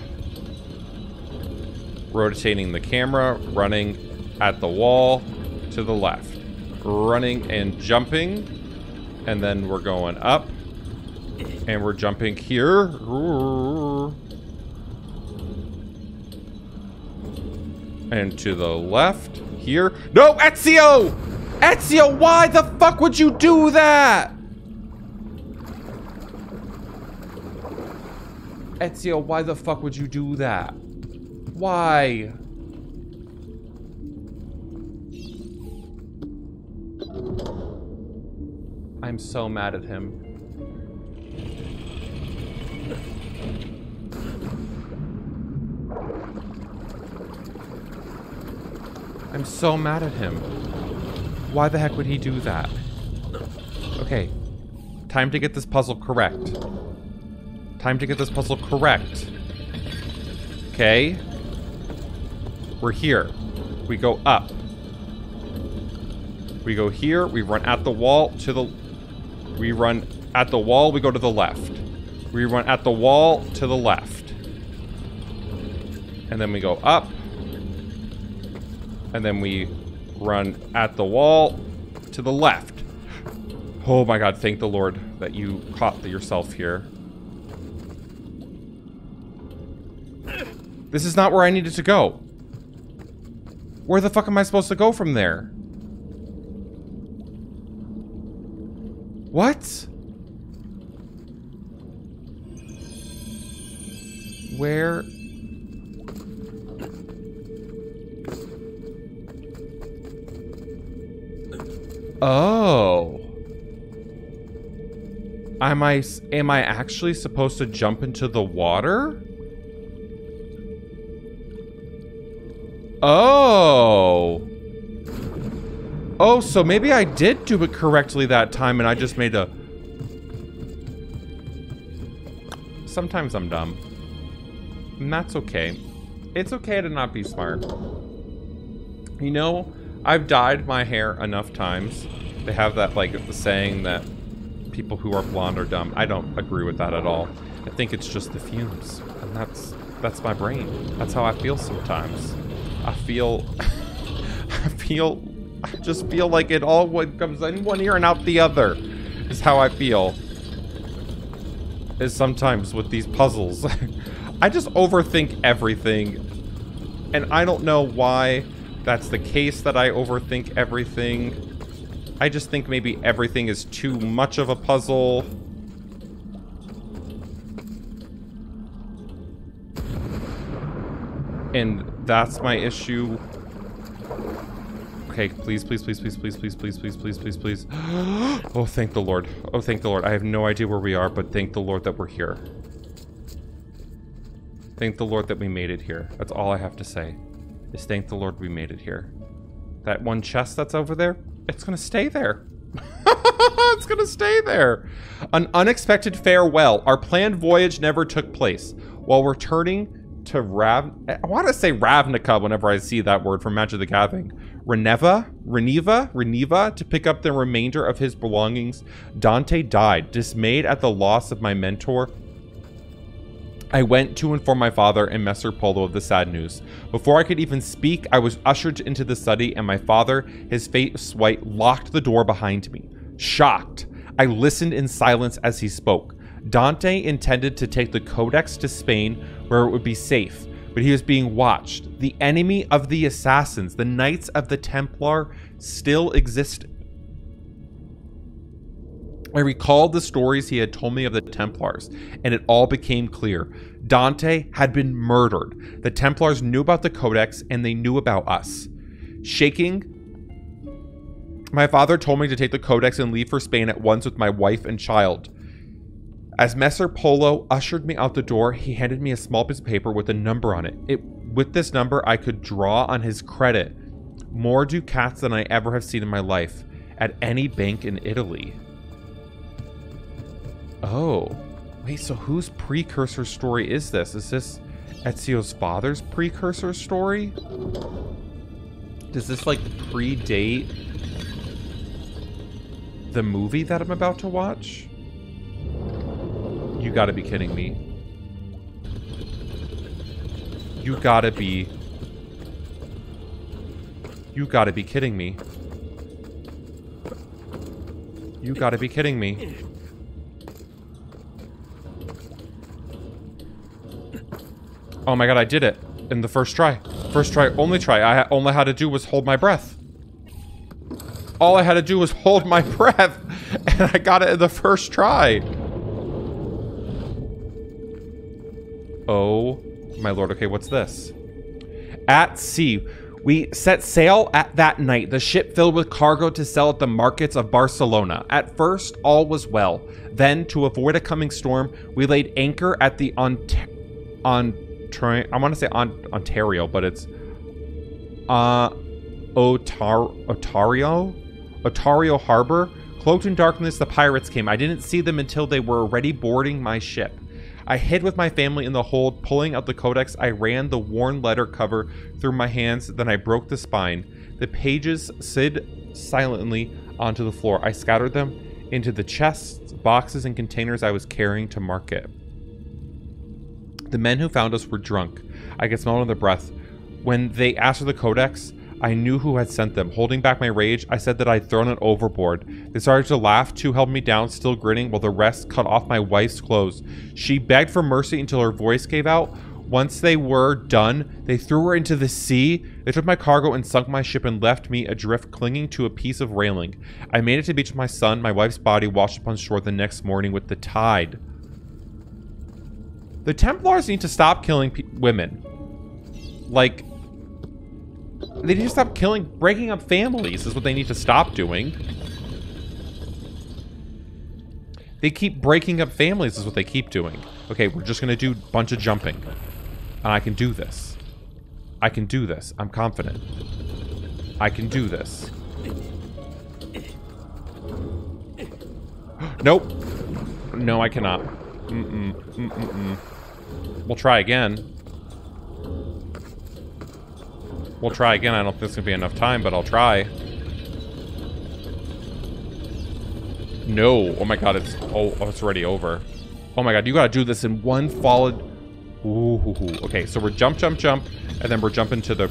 Rotating the camera, running at the wall to the left, running and jumping, and then we're going up and we're jumping here. And to the left here. No, Ezio! Ezio, why the fuck would you do that? Ezio, why the fuck would you do that? Why? I'm so mad at him. I'm so mad at him. Why the heck would he do that? Okay. Time to get this puzzle correct. Time to get this puzzle correct. Okay. We're here. We go up. We go here. We run at the wall to the... We run at the wall. We go to the left. We run at the wall to the left. And then we go up. And then we run at the wall to the left. Oh my god. Thank the Lord that you caught yourself here. This is not where I needed to go. Where the fuck am I supposed to go from there? What? Where? Oh. Am I, am I actually supposed to jump into the water? Oh. Oh, so maybe I did do it correctly that time and I just made a... Sometimes I'm dumb. And that's okay. It's okay to not be smart. You know, I've dyed my hair enough times. They have that, like, the saying that people who are blonde are dumb. I don't agree with that at all. I think it's just the fumes. And that's, that's my brain. That's how I feel sometimes. I feel, I feel, I just feel like it all comes in one ear and out the other, is how I feel, is sometimes with these puzzles. I just overthink everything, And I don't know why that's the case, that I overthink everything. I just think maybe everything is too much of a puzzle. And that's my issue. Okay, please, please, please, please, please, please, please, please, please, please, please. Oh, thank the Lord. Oh, thank the Lord. I have no idea where we are, but thank the Lord that we're here. Thank the Lord that we made it here. That's all I have to say, is thank the Lord we made it here. That one chest that's over there, it's gonna stay there. It's gonna stay there. An unexpected farewell. Our planned voyage never took place. While returning to Rav... I want to say Ravnica whenever I see that word from Magic the Gathering. Reneva, Reneva, Reneva, to pick up the remainder of his belongings, Dante died, dismayed at the loss of my mentor. I went to inform my father and Messer Polo of the sad news. Before I could even speak, I was ushered into the study, and my father, his face white, locked the door behind me. Shocked, I listened in silence as he spoke. Dante intended to take the Codex to Spain, where it would be safe, but he was being watched. The enemy of the assassins, the Knights of the Templar, still existed. I recalled the stories he had told me of the Templars, and it all became clear. Dante had been murdered. The Templars knew about the Codex, and they knew about us. Shaking, my father told me to take the Codex and leave for Spain at once with my wife and child. As Messer Polo ushered me out the door, he handed me a small piece of paper with a number on it. It with this number, I could draw on his credit. More ducats than I ever have seen in my life at any bank in Italy. Oh, wait, so whose precursor story is this? Is this Ezio's father's precursor story? Does this, like, predate the movie that I'm about to watch? You gotta be kidding me. You gotta be... You gotta be kidding me. You gotta be kidding me. Oh my god, I did it in the first try. First try, only try. I only had to do was hold my breath. All I had to do was hold my breath, and I got it in the first try. Oh my lord. Okay, what's this? At sea, we set sail at that night, the ship filled with cargo to sell at the markets of Barcelona. At first, all was well. Then, to avoid a coming storm, we laid anchor at the Ont... on. I want to say on Ontario, but it's uh, Otar Otario? Otario Harbor. Cloaked in darkness, the pirates came. I didn't see them until they were already boarding my ship. I hid with my family in the hold, pulling out the Codex. I ran the worn letter cover through my hands, then I broke the spine. The pages slid silently onto the floor. I scattered them into the chests, boxes, and containers I was carrying to market. The men who found us were drunk. I could smell their breath. When they asked for the Codex, I knew who had sent them. Holding back my rage, I said that I'd thrown it overboard. They started to laugh. Two held me down, still grinning, while the rest cut off my wife's clothes. She begged for mercy until her voice gave out. Once they were done, they threw her into the sea. They took my cargo and sunk my ship and left me adrift, clinging to a piece of railing. I made it to the beach with my son. My wife's body washed up on shore the next morning with the tide. The Templars need to stop killing pe women. Like, they need to stop killing, breaking up families is what they need to stop doing. They keep breaking up families is what they keep doing. Okay, we're just gonna do a bunch of jumping. And I can do this. I can do this. I'm confident. I can do this. Nope. No, I cannot. Mm-mm, mm-mm-mm. We'll try again. We'll try again. I don't think it's going to be enough time, but I'll try. No. Oh, my God. It's oh, oh it's already over. Oh, my God. You got to do this in one followed... Ooh. Okay, so we're jump, jump, jump, and then we're jumping to the...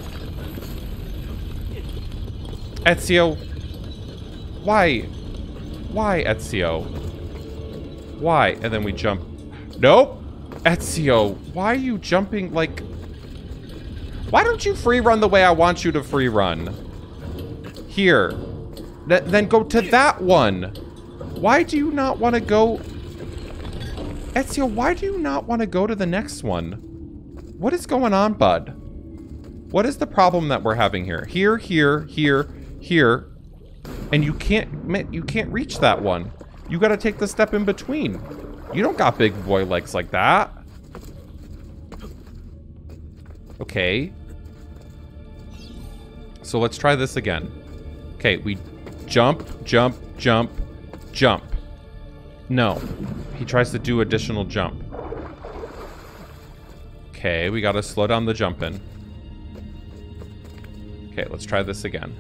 Ezio. Why? Why, Ezio? Why? And then we jump. Nope! Ezio, why are you jumping like... Why don't you free run the way I want you to free run? Here. Th- then go to that one. Why do you not want to go... Ezio, why do you not want to go to the next one? What is going on, bud? What is the problem that we're having here? Here, here, here, here. And you can't, you can't reach that one. You got to take the step in between. You don't got big boy legs like that. Okay. So let's try this again. Okay, we jump, jump, jump, jump. No. He tries to do additional jump. Okay, we got to slow down the jumping. Okay, let's try this again.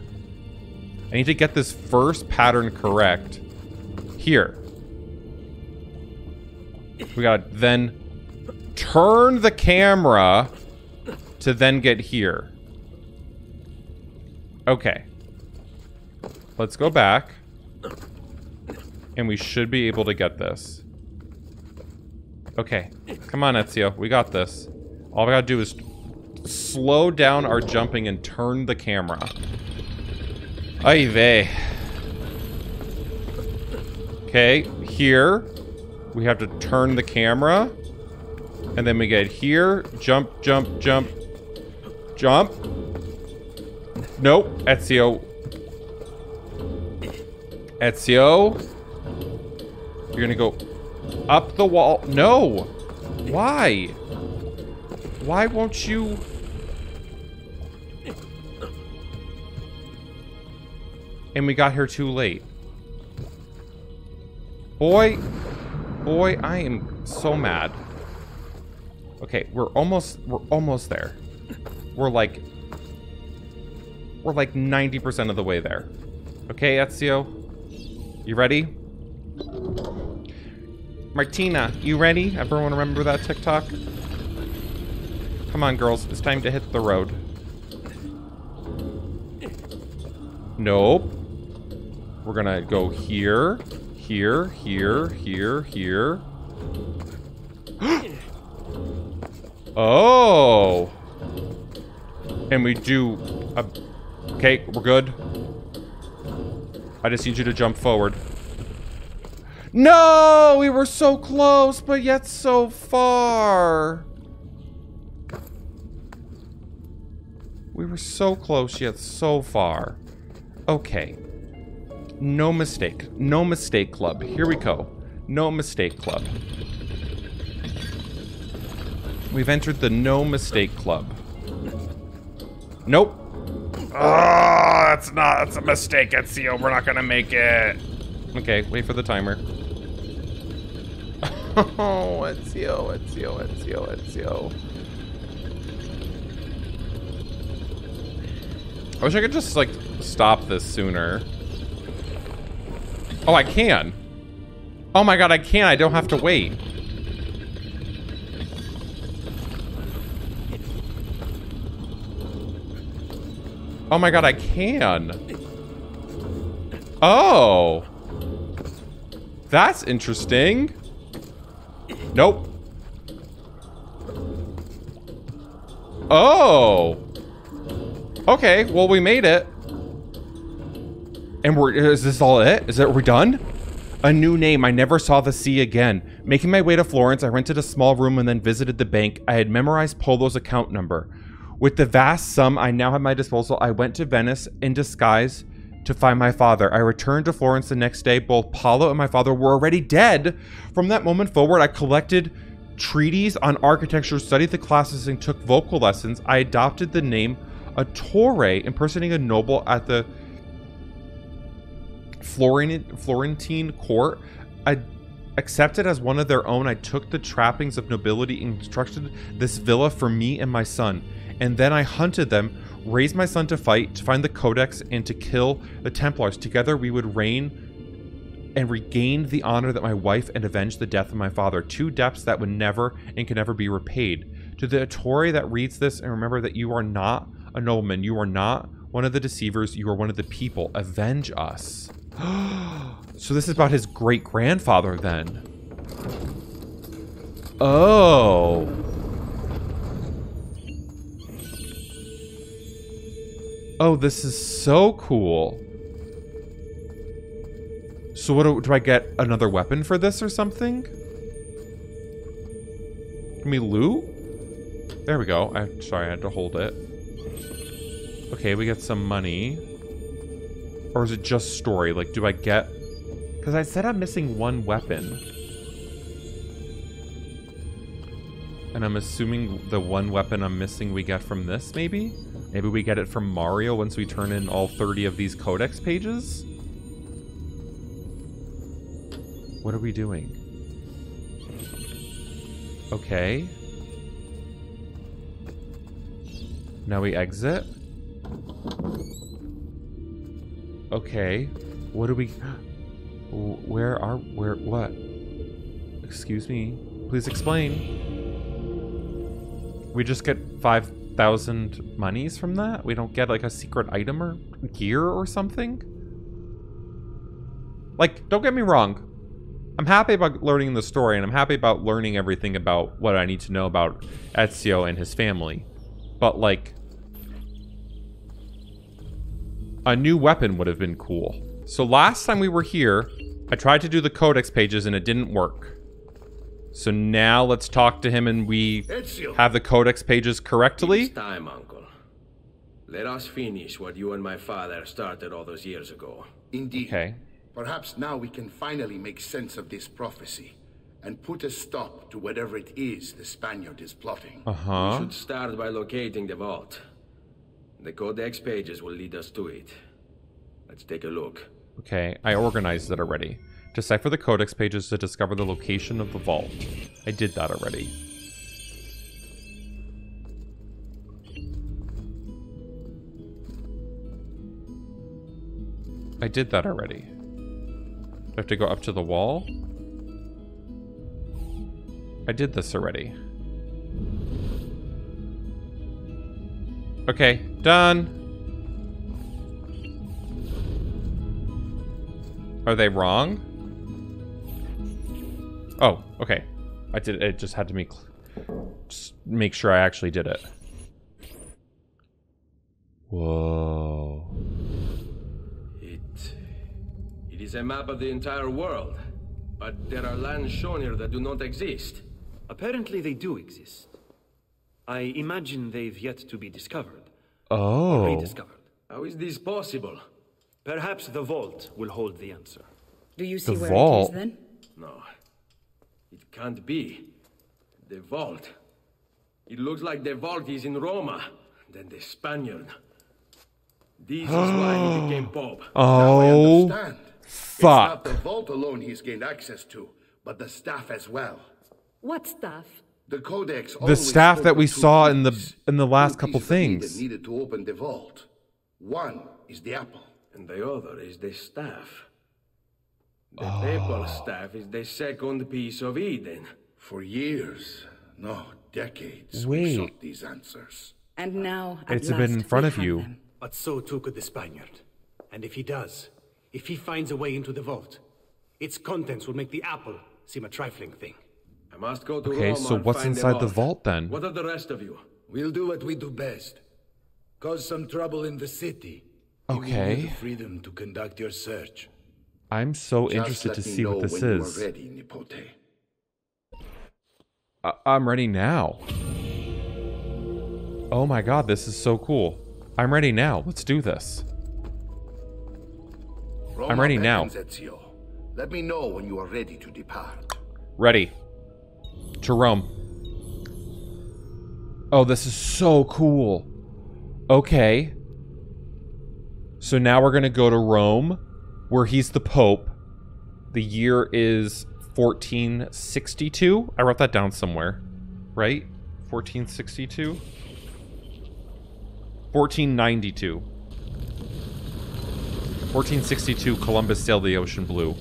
I need to get this first pattern correct. Here. We got to then turn the camera to then get here. Okay. Let's go back. And we should be able to get this. Okay. Come on, Ezio. We got this. All we gotta do is slow down our jumping and turn the camera. Ay vey. Okay. Here. We have to turn the camera. And then we get here. Jump, jump, jump. Jump. Nope. Ezio. Ezio. You're gonna go up the wall. No! Why? Why won't you? And we got here too late. Boy. Boy, I am so mad. Okay, we're almost, we're almost there. We're like, we're like ninety percent of the way there. Okay, Ezio? You ready? Martina, you ready? Everyone remember that TikTok? Come on, girls. It's time to hit the road. Nope. We're gonna go here, here, here, here, here. Oh! And we do... A... Okay, we're good. I just need you to jump forward. No, we were so close, but yet so far. We were so close, yet so far. Okay. No mistake. No mistake club. Here we go. No mistake club. We've entered the no mistake club. Nope. Oh, that's not, that's a mistake, Ezio. We're not going to make it. Okay, wait for the timer. Oh, Ezio, Ezio, Ezio, Ezio. I wish I could just, like, stop this sooner. Oh, I can. Oh my god, I can. I don't have to wait. Oh my god, I can. Oh. That's interesting. Nope. Oh. Okay, well, we made it. And we're, is this all it? Is it, are we done? A new name. I never saw the sea again. Making my way to Florence, I rented a small room and then visited the bank. I had memorized Polo's account number. With the vast sum I now had at my disposal, I went to Venice in disguise to find my father. I returned to Florence the next day. Both Paolo and my father were already dead. From that moment forward, I collected treatises on architecture, studied the classes, and took vocal lessons. I adopted the name Auditore, impersonating a noble at the Florentine court. I accepted as one of their own. I took the trappings of nobility and constructed this villa for me and my son. And then I hunted them, raised my son to fight, to find the Codex, and to kill the Templars. Together we would reign and regain the honor that my wife and avenge the death of my father. Two debts that would never and can never be repaid. To the Auditore that reads this, and remember that you are not a nobleman. You are not one of the deceivers. You are one of the people. Avenge us. So this is about his great-grandfather then. Oh. Oh, this is so cool. So what do, do I get another weapon for this or something? Give me loot? There we go. I'm sorry, I had to hold it. Okay, we get some money. Or is it just story? Like, do I get... Because I said I'm missing one weapon. And I'm assuming the one weapon I'm missing we get from this, maybe? Maybe we get it from Mario once we turn in all thirty of these Codex pages? What are we doing? Okay. Now we exit. Okay. What do we... Where are... Where... What? Excuse me. Please explain. We just get five thousand monies from that? We don't get, like, a secret item or gear or something? Like, don't get me wrong. I'm happy about learning the story, and I'm happy about learning everything about what I need to know about Ezio and his family. But, like, a new weapon would have been cool. So last time we were here, I tried to do the Codex pages, and it didn't work. So now let's talk to him, and we Ezio. Have the Codex pages correctly. It's time, Uncle. Let us finish what you and my father started all those years ago. Indeed. Okay. Perhaps now we can finally make sense of this prophecy and put a stop to whatever it is the Spaniard is plotting. Uh-huh. We should start by locating the vault. The Codex pages will lead us to it. Let's take a look. Okay, I organized it already. Decipher the Codex pages to discover the location of the vault. I did that already. I did that already. I have to go up to the wall. I did this already. Okay, done. Are they wrong? Oh, okay. I did. It just had to make just make sure I actually did it. Whoa. It is a map of the entire world, but there are lands shown here that do not exist. Apparently they do exist. I imagine they've yet to be discovered. Oh. Rediscovered. How is this possible? Perhaps the vault will hold the answer. Do you see where it is then? No. It can't be. The vault. It looks like the vault is in Roma. Then the Spaniard. This is why he became Pope. Oh. Now I understand. Fuck. It's not the vault alone he's gained access to, but the staff as well. What staff? The Codex. The staff that we saw in the in the last couple things. Needed to open the vault. One is the apple, and the other is the staff. The oh. papal staff is the second piece of Eden. For years, no decades, Wait. we sought these answers. And now, at it's last, been in front of you. Them. But so too could the Spaniard, and if he does. If he finds a way into the vault, its contents will make the apple seem a trifling thing. I must go to Okay, Roma so what's inside the vault. the vault then? What are the rest of you? We'll do what we do best. Cause some trouble in the city. Okay. You will have the freedom to conduct your search. I'm so Just interested to see what this is. Ready, I I'm ready now. Oh my god, this is so cool. I'm ready now. Let's do this. Roma I'm ready now. Ezio. Let me know when you are ready to depart. Ready. To Rome. Oh, this is so cool. Okay. So now we're going to go to Rome, where he's the Pope. The year is fourteen sixty-two. I wrote that down somewhere, right? fourteen sixty-two? fourteen ninety-two. fourteen sixty-two, Columbus sailed the ocean blue.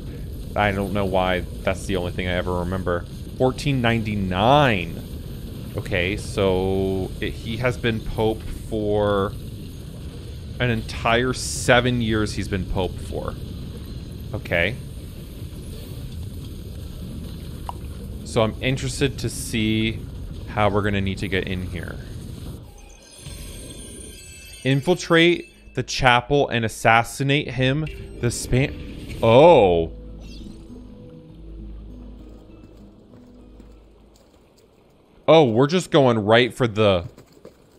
I don't know why that's the only thing I ever remember. fourteen ninety-nine. Okay, so it, he has been Pope for an entire seven years he's been Pope for. Okay. So I'm interested to see how we're going to need to get in here. Infiltrate the chapel and assassinate him, the span- Oh. Oh, we're just going right for the,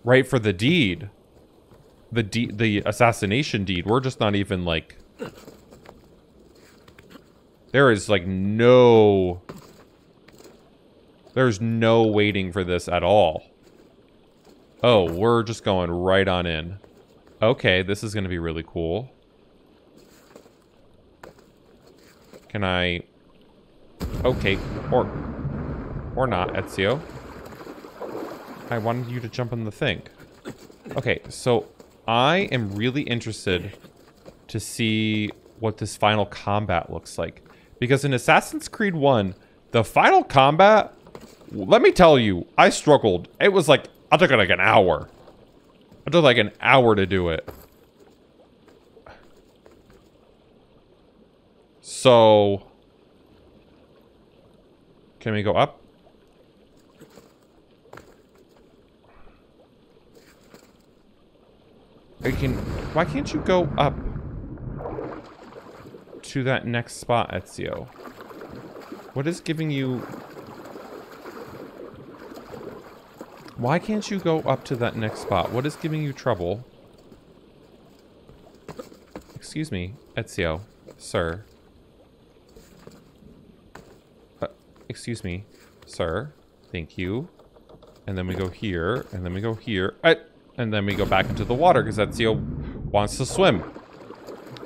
right for the deed. The de- the assassination deed. We're just not even like... There is like no... There's no waiting for this at all. Oh, we're just going right on in. Okay, this is going to be really cool. Can I... Okay, or... Or not, Ezio. I wanted you to jump on the thing. Okay, so I am really interested to see what this final combat looks like. Because in Assassin's Creed one, the final combat... Let me tell you, I struggled. It was like, I took like an hour. I took like an hour to do it. So... Can we go up? I can... Why can't you go up to that next spot, Ezio? What is giving you... Why can't you go up to that next spot? What is giving you trouble? Excuse me, Ezio, sir. Uh, excuse me, sir. Thank you. And then we go here, and then we go here. Uh, and then we go back into the water because Ezio wants to swim.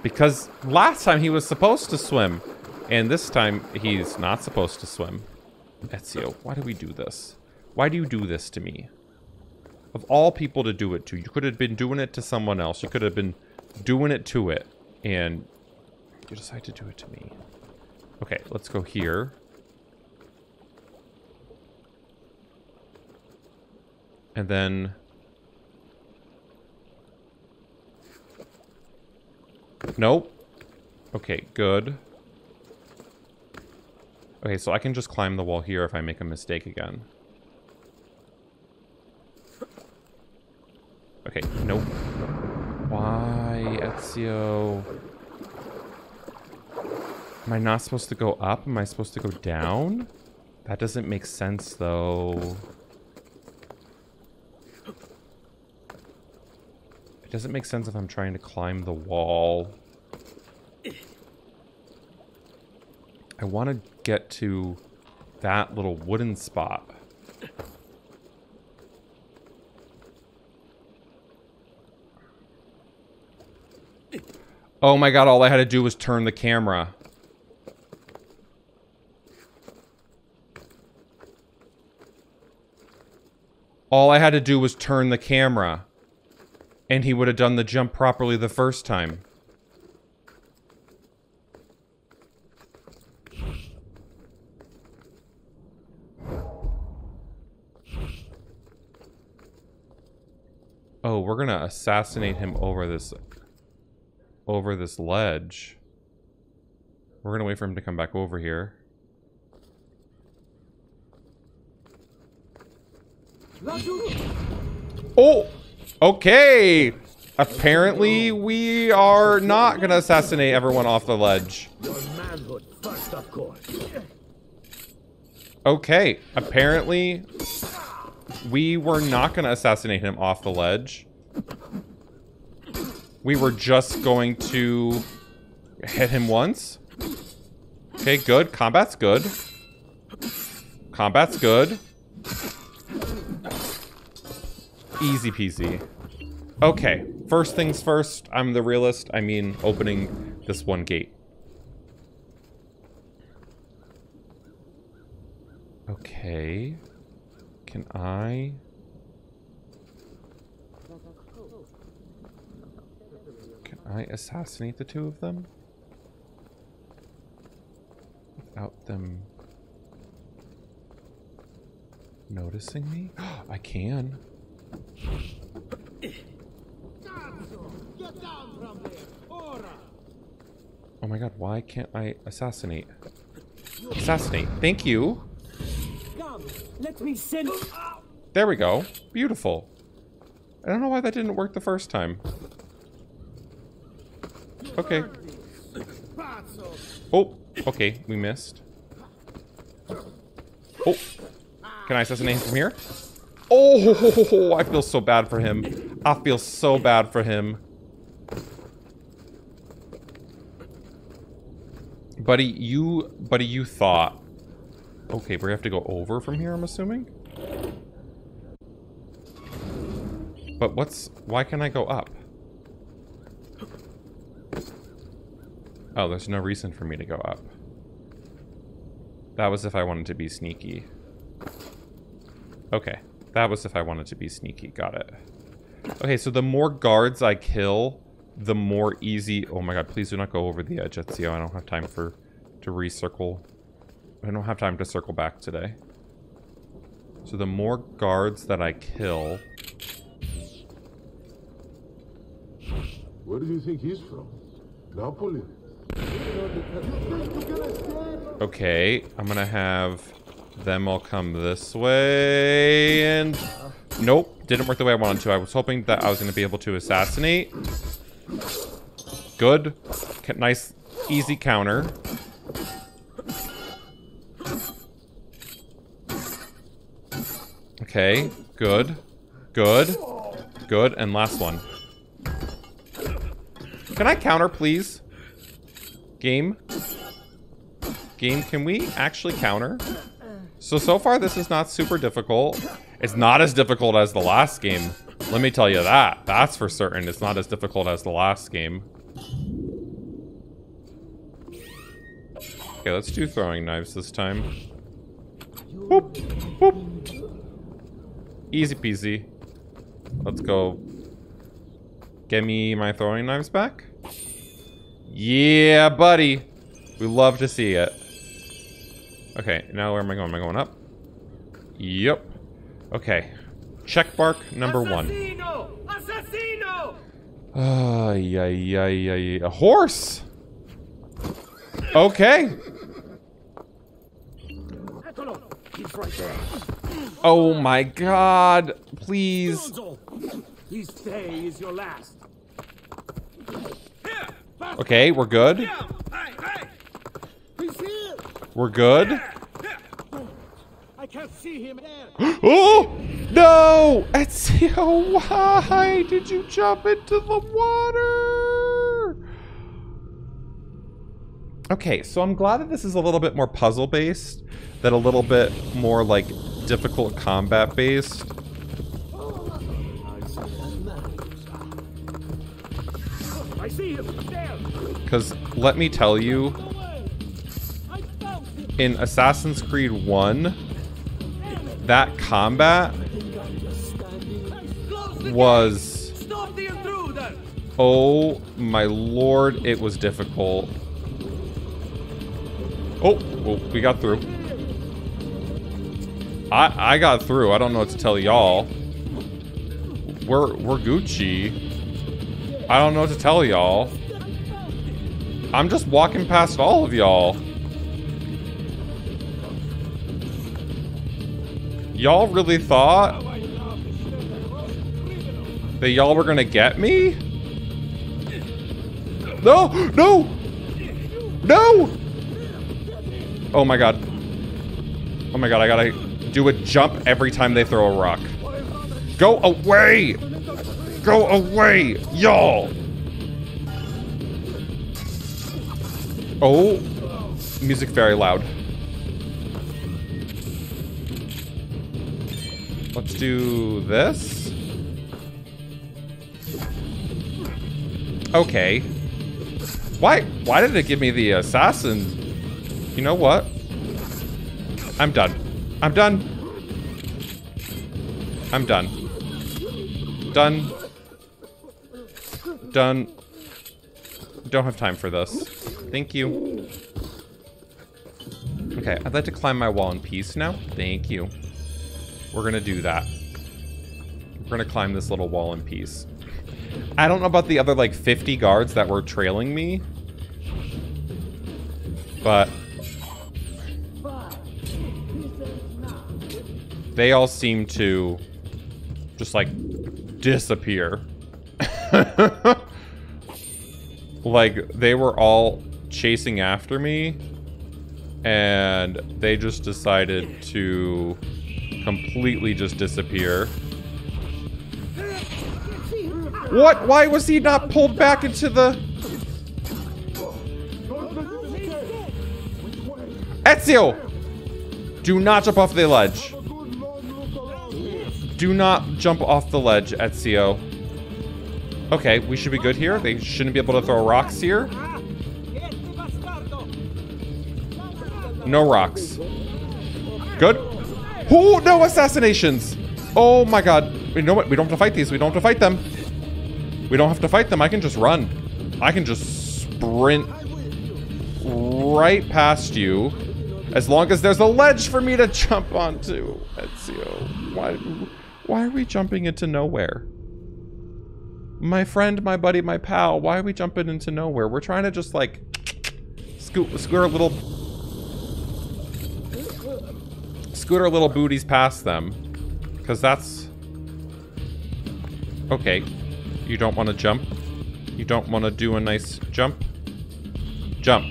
Because last time he was supposed to swim, and this time he's not supposed to swim. Ezio, why do we do this? Why do you do this to me? Of all people to do it to. You could have been doing it to someone else. You could have been doing it to it. And you decide to do it to me. Okay, let's go here. And then... Nope. Okay, good. Okay, so I can just climb the wall here if I make a mistake again. Okay, nope. Why, Ezio? Am I not supposed to go up? Am I supposed to go down? That doesn't make sense, though. It doesn't make sense if I'm trying to climb the wall. I want to get to that little wooden spot. Oh my god, all I had to do was turn the camera. All I had to do was turn the camera. And he would have done the jump properly the first time. Oh, we're gonna assassinate him over this... over this ledge. We're gonna wait for him to come back over here. Oh! Okay! Apparently we are not gonna assassinate everyone off the ledge. Okay, apparently we were not gonna assassinate him off the ledge. We were just going to hit him once. Okay, good. Combat's good. Combat's good. Easy peasy. Okay, first things first. I'm the realist. I mean, opening this one gate. Okay. Can I... I assassinate the two of them without them noticing me? I can. Oh my god, why can't I assassinate? Assassinate. Thank you. Let me send. There we go. Beautiful. I don't know why that didn't work the first time. Okay. Oh, okay, we missed. Oh, can I assassinate him from here? Oh, I feel so bad for him. I feel so bad for him. Buddy, you, buddy, you thought. Okay, we have to go over from here, I'm assuming? But what's, why can't I go up? Oh, there's no reason for me to go up. That was if I wanted to be sneaky. Okay, that was if I wanted to be sneaky, got it. Okay, so the more guards I kill, the more easy... Oh my god, please do not go over the edge, Ezio. I don't have time for to recircle. I don't have time to circle back today. So the more guards that I kill... Where do you think he's from? Napoli. Okay, I'm gonna have them all come this way, and... Nope, didn't work the way I wanted to. I was hoping that I was gonna be able to assassinate. Good. Nice, easy counter. Okay, good. Good. Good, and last one. Can I counter, please? Game? Game, can we actually counter? So, so far this is not super difficult. It's not as difficult as the last game. Let me tell you that. That's for certain. It's not as difficult as the last game. Okay, let's do throwing knives this time. Whoop, whoop. Easy peasy. Let's go. Get me my throwing knives back. Yeah, buddy. We love to see it. Okay, now where am I going? Am I going up? Yep. Okay. Check mark number one. Assassino! Assassino! Uh, yeah, yeah, yeah, yeah. A horse! Okay. He's right there. Oh my god. Please. This day is your last. Okay, we're good. We're good. I can't see him there. Oh! No! Ezio, why did you jump into the water? Okay, so I'm glad that this is a little bit more puzzle-based, that a little bit more, like, difficult combat-based. I see him there. Because, let me tell you, in Assassin's Creed one... that combat was, oh my lord, it was difficult. Oh, well, we got through. I I got through. I don't know what to tell y'all. We're we're Gucci. I don't know what to tell y'all. I'm just walking past all of y'all. Y'all really thought that y'all were gonna get me? No! No! No! Oh my god. Oh my god, I gotta do a jump every time they throw a rock. Go away! Go away, y'all! Oh, music very loud. Let's do this. Okay. Why? Why did it give me the assassin? You know what? I'm done. I'm done. I'm done. Done. Done. Don't have time for this. Thank you. Okay, I'd like to climb my wall in peace now. Thank you. We're gonna do that. We're gonna climb this little wall in peace. I don't know about the other like fifty guards that were trailing me, but they all seem to just like disappear. like, they were all chasing after me, and they just decided to completely just disappear. What? Why was he not pulled back into the... Ezio! Do not jump off the ledge. Do not jump off the ledge, Ezio. Okay, we should be good here. They shouldn't be able to throw rocks here. No rocks. Good. Oh, no assassinations. Oh my god. You know what? We don't have to fight these. We don't have to fight them. We don't have to fight them. I can just run. I can just sprint right past you. As long as there's a ledge for me to jump onto. Ezio, why, why are we jumping into nowhere? My friend, my buddy, my pal, why are we jumping into nowhere? We're trying to just like, scoot, scoot our little, scoot our little booties past them. Cause that's, okay. You don't wanna jump. You don't wanna do a nice jump. Jump,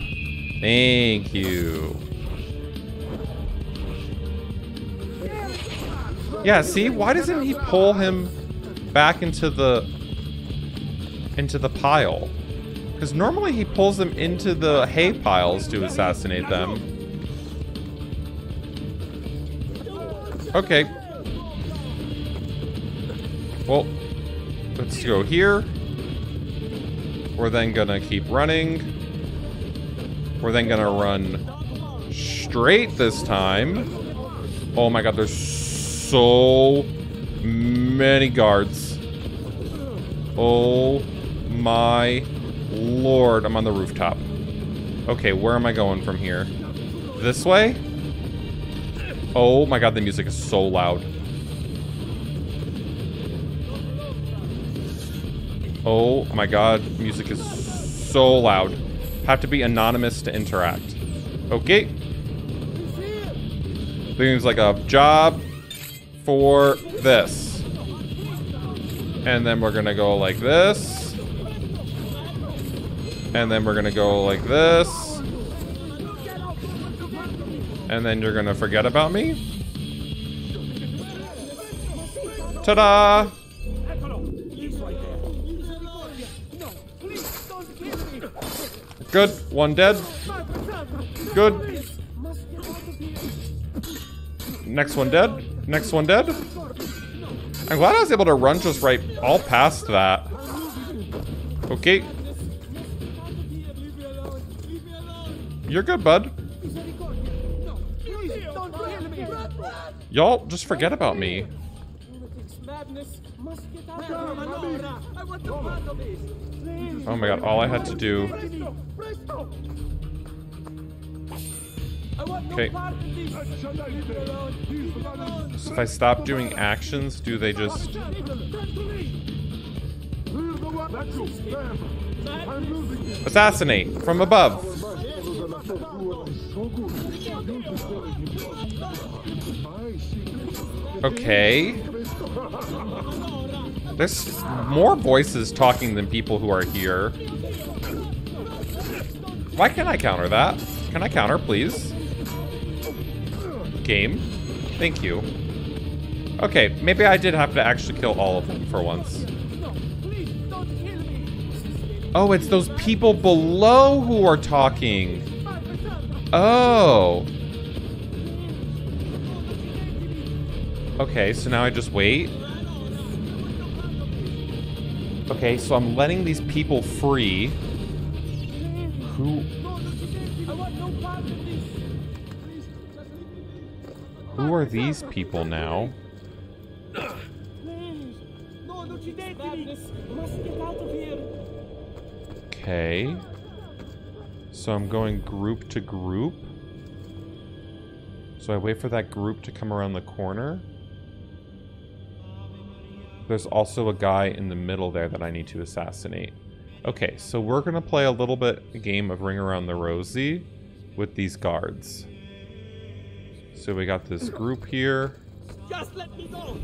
thank you. Yeah, see? Why doesn't he pull him back into the... into the pile? Because normally he pulls them into the hay piles to assassinate them. Okay. Well, let's go here. We're then gonna keep running. We're then gonna run straight this time. Oh my god, there's so So many guards. Oh my lord, I'm on the rooftop. Okay, where am I going from here? This way? Oh my god, the music is so loud. Oh my god, music is so loud. Have to be anonymous to interact. Okay. Seems like a job for this, and then we're gonna go like this, and then we're gonna go like this, and then you're gonna forget about me. Ta-da! Good, one dead. Good. Next one dead. Next one dead. I'm glad I was able to run just right all past that. Okay. You're good, bud. Y'all just forget about me. Oh my god, all I had to do... Okay. So if I stop doing actions, do they just... assassinate from above. Okay. There's more voices talking than people who are here. Why can't I counter that? Can I counter, please? Game. Thank you. Okay, maybe I did have to actually kill all of them for once. Oh, it's those people below who are talking. Oh. Okay, so now I just wait. Okay, so I'm letting these people free. Who... Who are these people now? Okay. So I'm going group to group. So I wait for that group to come around the corner. There's also a guy in the middle there that I need to assassinate. Okay, so we're gonna play a little bit a game of Ring Around the Rosie with these guards. So we got this group here. Just let me go.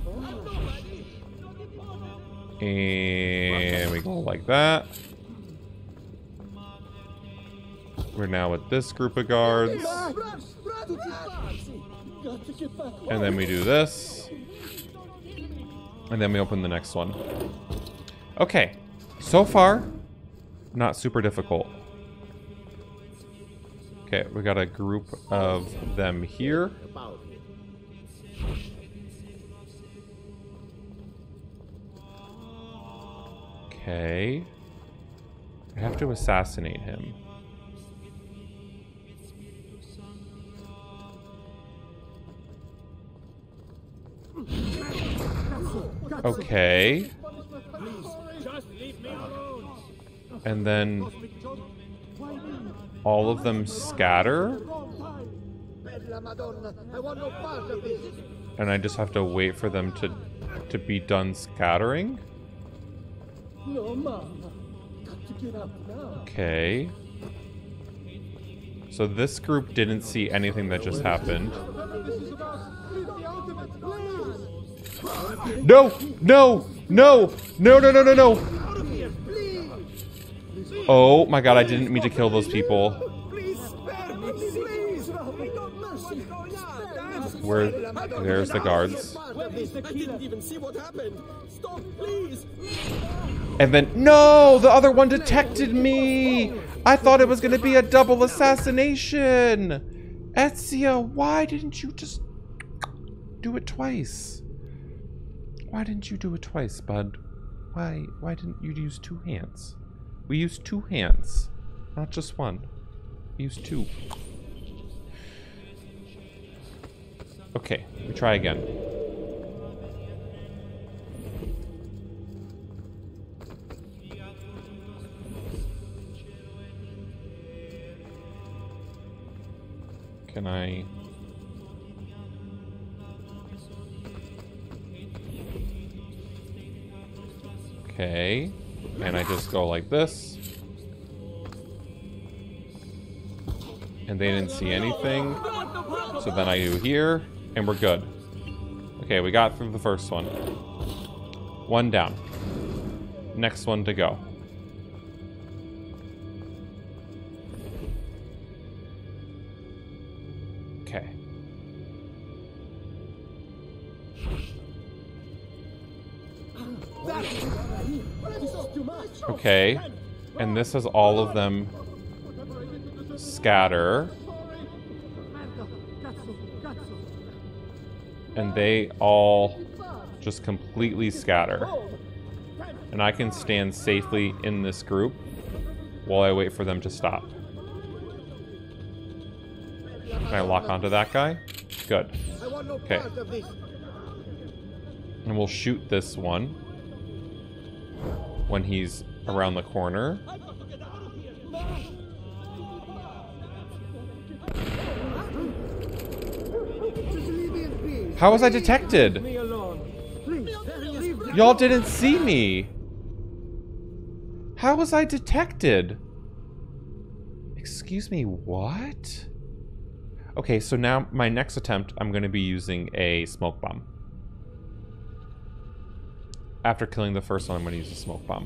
And we go like that. We're now with this group of guards. And then we do this. And then we open the next one. Okay. So far, not super difficult. Okay, we got a group of them here. Okay. I have to assassinate him. Okay. And then all of them scatter. And I just have to wait for them to to be done scattering. Okay. So this group didn't see anything that just happened. No! No! No! No, no, no, no, no! Oh my god, I didn't mean to kill those people. Where? There's the guards. And then, no! The other one detected me! I thought it was gonna be a double assassination! Ezio, why didn't you just do it twice? Why didn't you do it twice, bud? Why, why didn't you use two hands? We used two hands, not just one. We used two. Okay, we try again. Can I... Okay, and I just go like this. And they didn't see anything. So then I do here, and we're good. Okay, we got through the first one. One down. Next one to go. Okay. Okay, and this is all of them scatter. And they all just completely scatter. And I can stand safely in this group while I wait for them to stop. Can I lock onto that guy? Good. Okay. And we'll shoot this one when he's around the corner. How was I detected? Y'all didn't see me. How was I detected? Excuse me, what? Okay, so now my next attempt, I'm going to be using a smoke bomb. After killing the first one, I'm going to use a smoke bomb.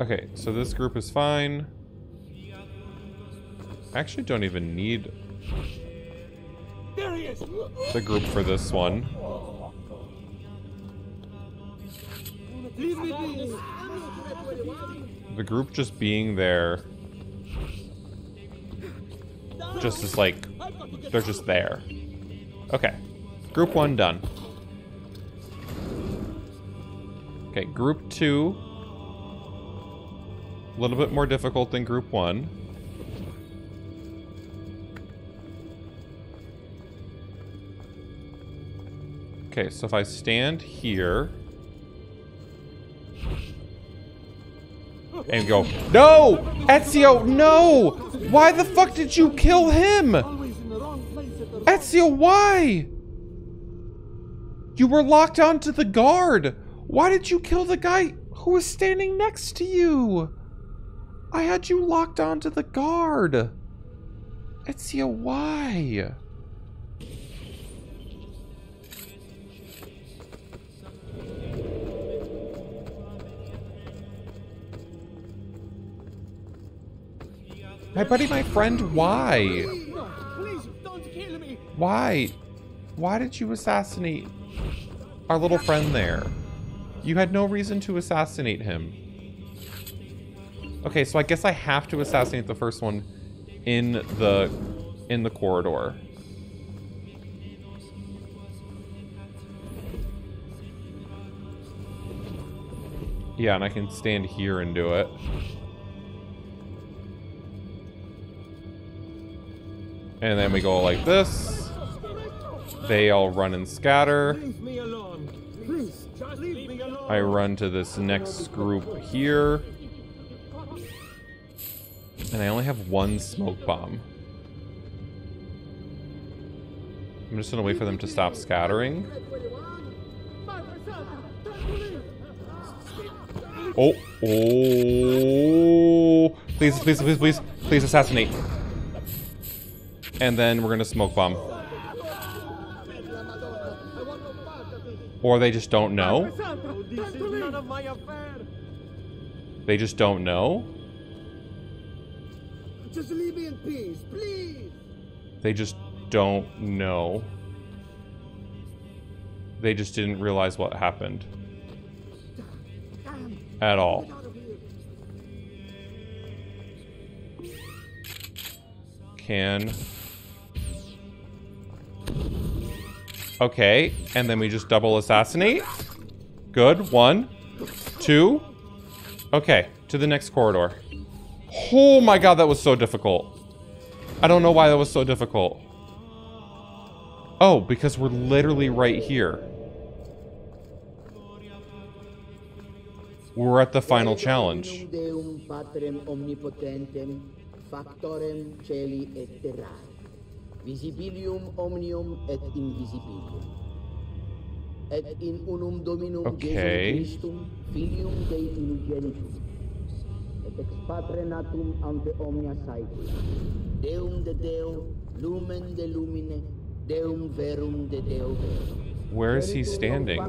Okay, so this group is fine. I actually don't even need the group for this one. The group just being there just is like, they're just there. Okay, group one done. Okay, group two. A little bit more difficult than group one. Okay, so if I stand here and go, no! Ezio, no! Why the fuck did you kill him? Ezio, why? You were locked onto the guard. Why did you kill the guy who was standing next to you? I had you locked onto the guard. Ezio, why? My buddy, my friend, why? No, please don't kill me. Why? Why did you assassinate our little friend there? You had no reason to assassinate him. Okay, so I guess I have to assassinate the first one in the in the corridor. Yeah, and I can stand here and do it. And then we go like this. They all run and scatter. Leave me alone. Please, just leave me alone. I run to this next group here. And I only have one smoke bomb. I'm just gonna wait for them to stop scattering. Oh, oh, please, please, please, please, please assassinate. And then we're gonna smoke bomb. Or they just don't know? They just don't know? Just leave me in peace, please. They just don't know. They just didn't realize what happened. At all. Can. Okay, and then we just double assassinate. Good, one, two. Okay, to the next corridor. Oh my god, that was so difficult. I don't know why that was so difficult. Oh, because we're literally right here. We're at the final challenge. Okay. Where is he standing?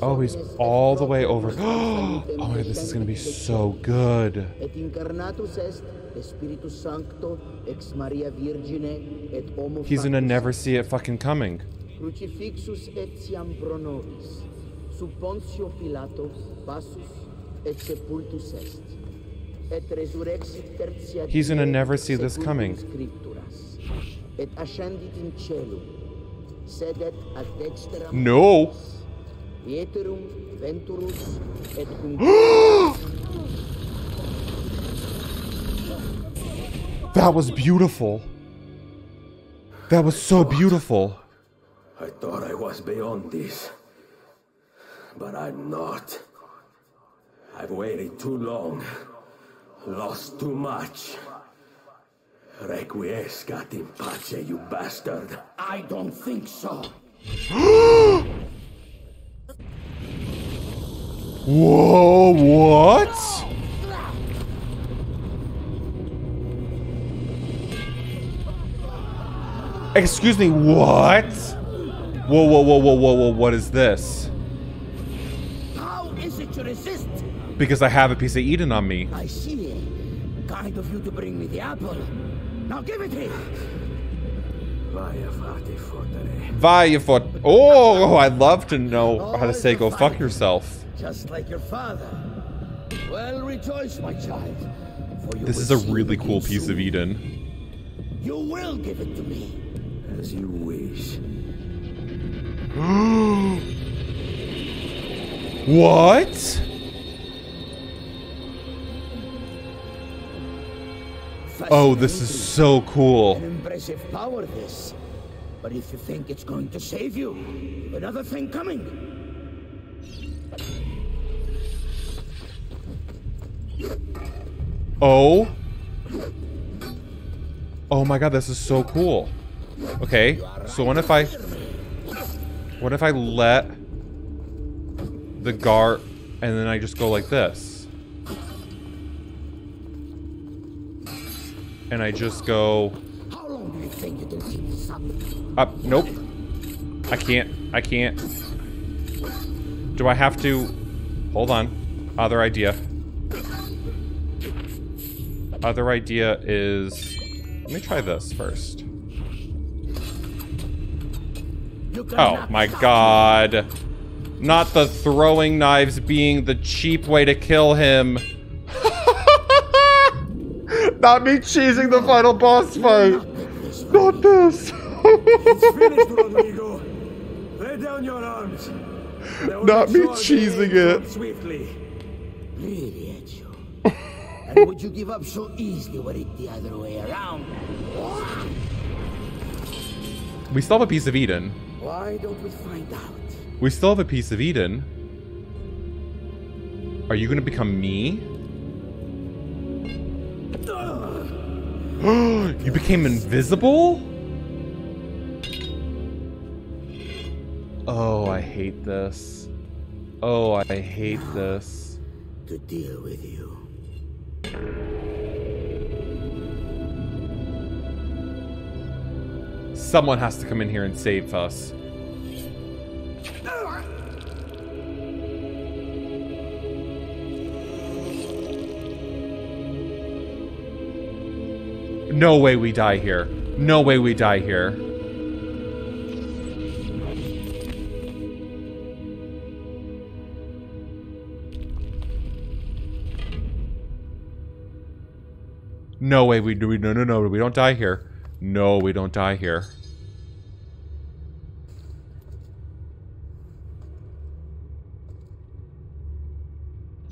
Oh, he's all the way over. Oh my god, this is gonna be so good. He's gonna never see it fucking coming. He's gonna never see this coming. No. That was beautiful. That was so beautiful. I thought I was beyond this, but I'm not. I've waited too long, lost too much. Requiescat in pace, you bastard. I don't think so. Whoa, what? Excuse me, what? Whoa, whoa, whoa, whoa, whoa, whoa, what is this? How is it you resist? Because I have a piece of Eden on me. I see it. Kind of you to bring me the apple. Now give it here. Vaya for... Oh, I'd love to know how to say go fuck yourself. Just like your father. Well, rejoice, my child. For you this is a really cool piece of Eden. You will give it to me. As you wish. What? Oh, this is so cool. An impressive power, this. But if you think it's going to save you, another thing coming. Oh. Oh my god, this is so cool. Okay, so what if I... What if I let... the guard... And then I just go like this. And I just go up. Nope. I can't. I can't. Do I have to? Hold on. Other idea. Other idea is... Let me try this first. Oh my god. Not the throwing knives being the cheap way to kill him. Not me cheesing the final boss fight. Not this. It's finished, Rodrigo. Lay down your arms. Not me cheesing it. Swiftly. Really, Ezio. And would you give up so easily were it the other way around? We still have a piece of Eden. Why don't we find out? We still have a piece of Eden. Are you gonna become me? You became invisible? Oh, I hate this. Oh, I hate now, this. To deal with you. Someone has to come in here and save us. No way we die here. No way we die here. No way we do. We, no, no, no. We don't die here. No, we don't die here.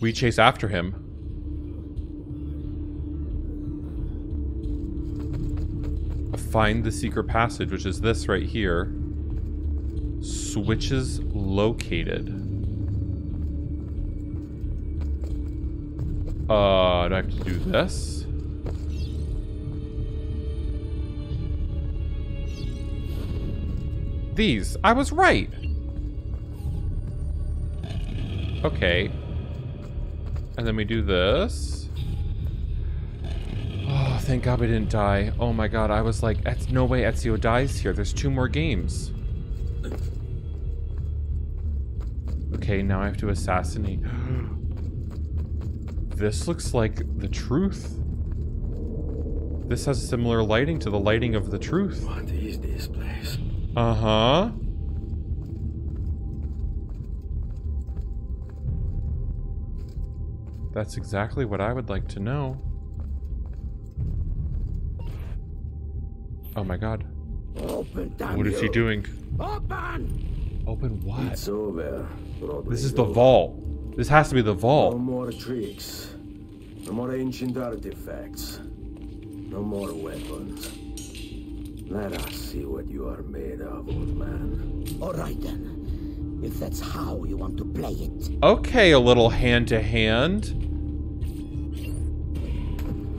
We chase after him. Find the secret passage, which is this right here. Switches located. Uh, do I have to do this? These. I was right. Okay. And then we do this. Thank God we didn't die. Oh my God, I was like, no way Ezio dies here. There's two more games. Okay, now I have to assassinate. This looks like the truth. This has similar lighting to the lighting of the truth. What is this place? Uh-huh. That's exactly what I would like to know. Oh my God. Open, what is he doing? Open! Open what? It's over, this is the vault. This has to be the vault. No more tricks. No more ancient artifacts. No more weapons. Let us see what you are made of, old man. Alright then. If that's how you want to play it. Okay, a little hand to hand.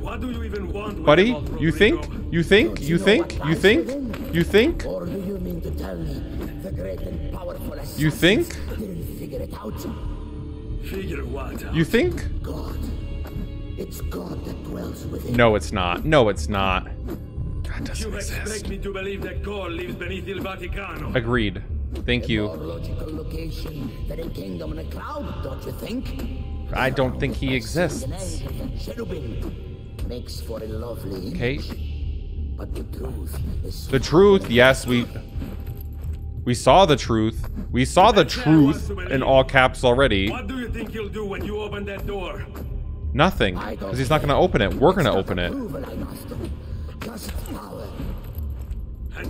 What do you even want, buddy? You think? You think? You think? You think? You think? You think? You think? No, it's not. No, it's not. God doesn't exist. Agreed. Thank you. I don't think he exists. Makes for a lovely image, but the truth is the truth. Yes, we we saw the truth. We saw the truth in all caps already. What do you think he'll do when you open that door? Nothing, because he's not going to open it. We're going to open it.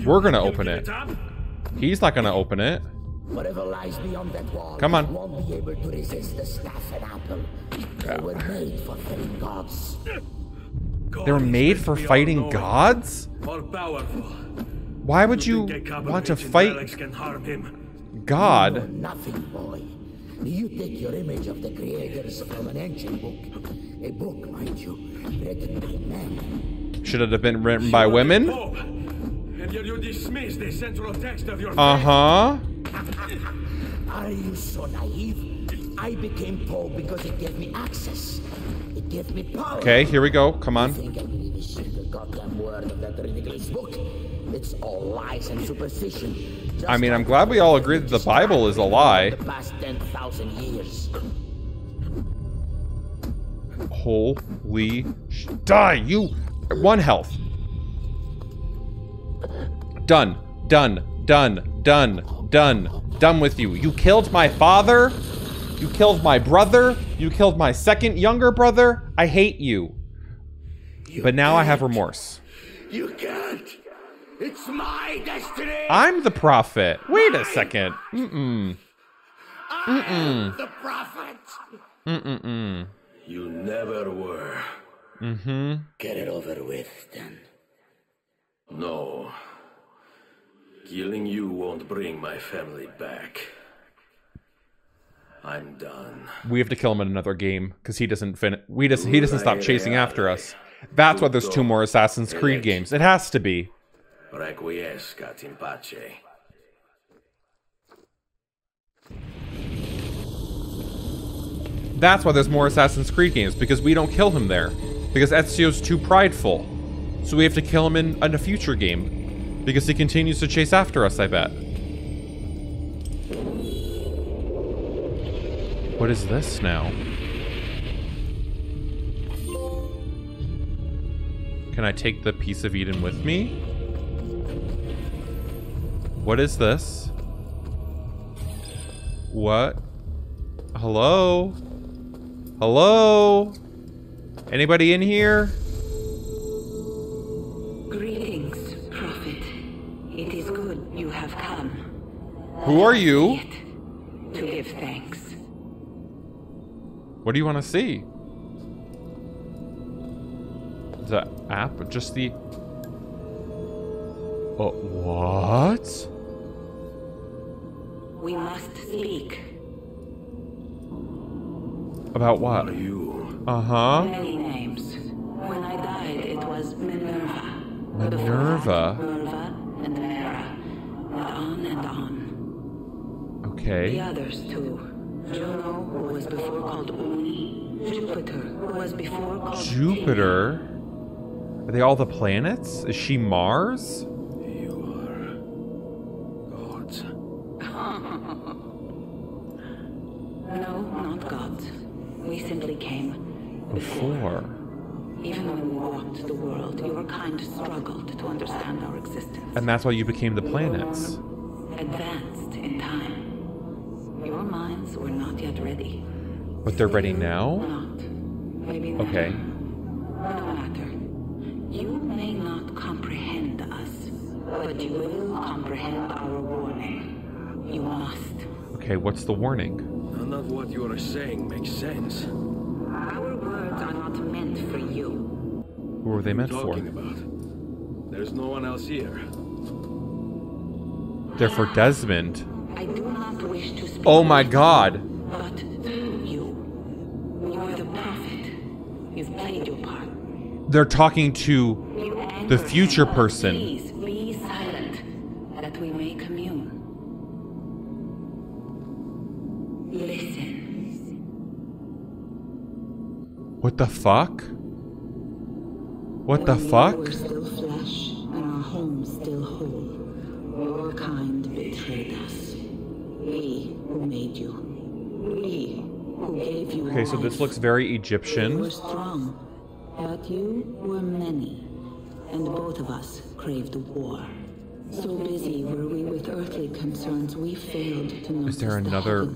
We're going to open it. He's not going to open it. Whatever lies beyond that wall, come on. Won't be able to resist the staff and apple. They were made for killing gods. They were made for fighting gods? Why would you want to fight God? Nothing, boy. You take your image of the creators from an ancient book. A book, mind you, written by men. Should it have been written by women? Uh-huh. Are you so naive? I became Pope because it gave me access. Give me power. Okay, here we go. Come on. Think I believe a single goddamn word of that ridiculous book? It's all lies and superstition. Just I mean, I'm glad we all agree that the Bible is a lie. The past ten thousand years. Holy sh- Die, you! One health. Done. Done. Done. Done. Done. Done with you. You killed my father. You killed my brother. You killed my second younger brother. I hate you. you but now can't. I have remorse. You can't. It's my destiny. I'm the prophet. Wait a second. Mm-mm. Mm-mm. The prophet. Mm-mm. You never were. Mm-hmm. Get it over with, then. No. Killing you won't bring my family back. I'm done. We have to kill him in another game because he doesn't fin- We just he doesn't stop chasing after us. That's why there's two more Assassin's Creed games. It has to be. That's why there's more Assassin's Creed games, because we don't kill him there. Because Ezio's too prideful. So we have to kill him in, in a future game. Because he continues to chase after us, I bet. What is this now? Can I take the Piece of Eden with me? What is this? What? Hello? Hello? Anybody in here? Greetings, Prophet. It is good you have come. Who are you? To give thanks. What do you want to see? The app? Or just the... Oh, what? We must speak. About what? Are you? Uh-huh. Many names. When I died, it was Minerva. Minerva? Minerva and Mera. On and on. Okay. The others, too. Juno, who was before called Uni. Jupiter, who was before called Jupiter? Are they all the planets? Is she Mars? You are gods. No, not gods. We simply came before. before. Even when we walked the world, your kind struggled to understand our existence. And that's why you became the planets. Advanced in time. Your minds were not yet ready. But they're ready now? Not. Maybe not. Okay. No matter. You may not comprehend us, but you will comprehend our warning. You must. Okay, what's the warning? None of what you are saying makes sense. Our words are not meant for you. Who are they meant for? What are you talking about? There's no one else here. They're for Desmond. I do not wish to speak. Oh my God! But through you, you are the prophet. You've played your part. They're talking to the future person. Please be silent, that we may commune. Listen. What the fuck? What the fuck? When we were still flesh and our home still whole, your kind betrayed us. We who made you. We who gave you. Okay, so this looks very Egyptian. You were strong, but you were many, and both of us craved war. So busy were we with earthly concerns, we failed to notice. Is there another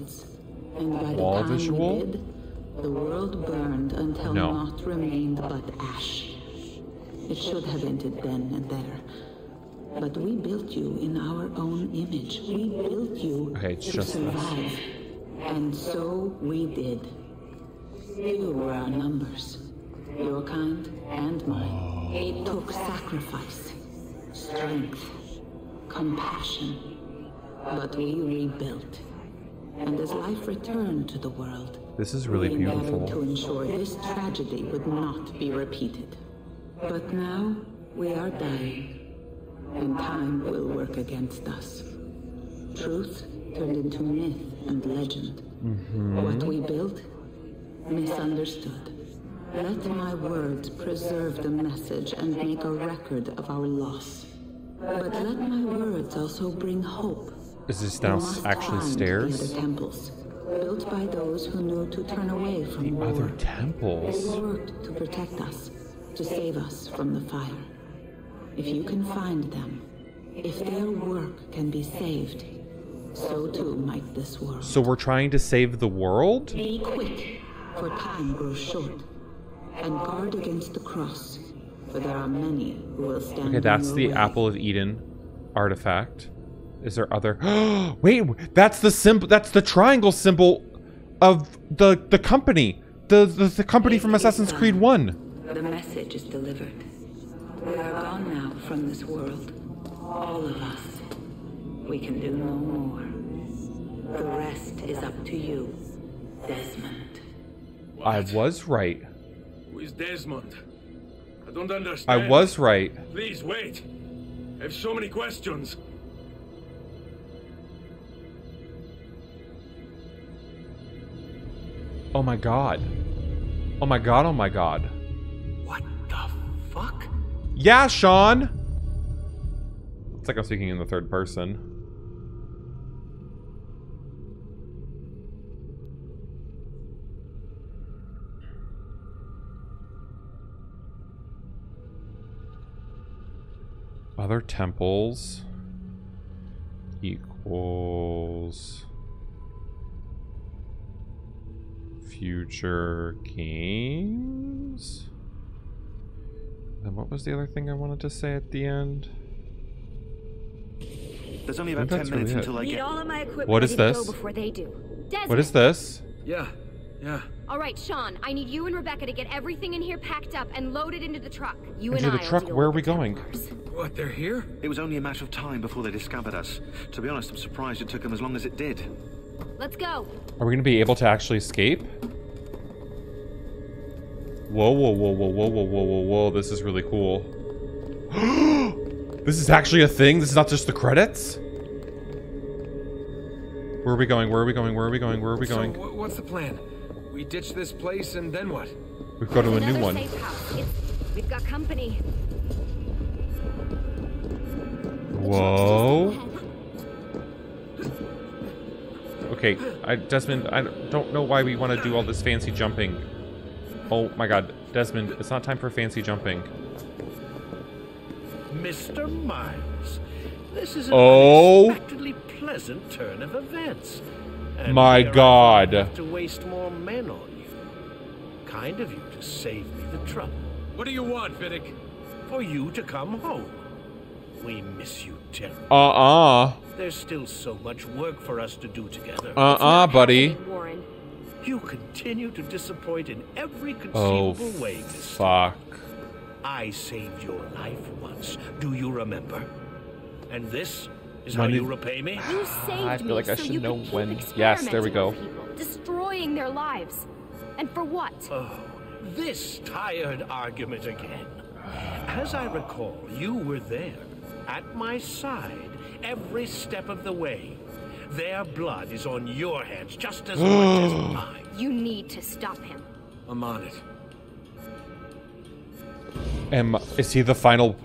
wall visual? The, did, the world burned until no. naught remained but ash. It should have ended then and there. But we built you in our own image. We built you okay, to survive. This. And so we did. You were our numbers. Your kind and mine. It took sacrifice, strength, compassion. But we rebuilt. And as life returned to the world, this is really we beautiful. To ensure this tragedy would not be repeated. But now we are dying. And time will work against us. Truth turned into myth and legend. Mm-hmm. What we built, misunderstood. Let my words preserve the message and make a record of our loss. But let my words also bring hope. Is this now actually stairs? The temples. built by those who knew to turn away from the war. Other temples. They worked to protect us, to save us from the fire. If you can find them, if their work can be saved, so too might this world. So we're trying to save the world? Be quick, for time grows short, and guard against the cross, for there are many who will stand in your way. Okay, that's the Apple of Eden artifact. Is there other? Wait, that's the symbol. That's the triangle symbol of the the company, the the, the company from Assassin's Creed one. The message is delivered. We are gone now from this world, all of us. We can do no more. The rest is up to you, Desmond. What? I was right. Who is Desmond? I don't understand. I was right. Please wait. I have so many questions. Oh my god. Oh my god, oh my god. What the fuck? Yeah, Sean! It's like I'm speaking in the third person. Other temples equals... Future games. And what was the other thing I wanted to say at the end? There's only about ten minutes until I get. What is this? What is this? Yeah, yeah. All right, Sean. I need you and Rebecca to get everything in here packed up and loaded into the truck. You and I. Into the truck. Where are we going? What? They're here? It was only a matter of time before they discovered us. To be honest, I'm surprised it took them as long as it did. Let's go. Are we gonna be able to actually escape? Whoa, whoa, whoa, whoa, whoa, whoa, whoa, whoa, whoa. This is really cool. This is actually a thing? This is not just the credits? Where are we going? Where are we going? Where are we going? Where are we going? So, what's the plan? We ditch this place and then what? We've got to a new one. We've got company. Whoa. Okay, I, Desmond, I don't know why we want to do all this fancy jumping. Oh my god, Desmond, it's not time for fancy jumping. Mister Miles, this is an oh. unexpectedly pleasant turn of events. And my god. I have to waste more men on you. Kind of you to save me the trouble. What do you want, Vidic? For you to come home. We miss you terribly. Uh-uh. There's still so much work for us to do together. Uh-uh, buddy. Warren. You continue to disappoint in every conceivable oh, way. Fuck. I saved your life once. Do you remember? And this is Money. how you repay me? You saved I feel like me I should so know when. Yes, there we go. People, destroying their lives. And for what? Oh, this tired argument again. As I recall, you were there. At my side, every step of the way. Their blood is on your hands just as much as mine. You need to stop him. I'm on it. Am, is he the final?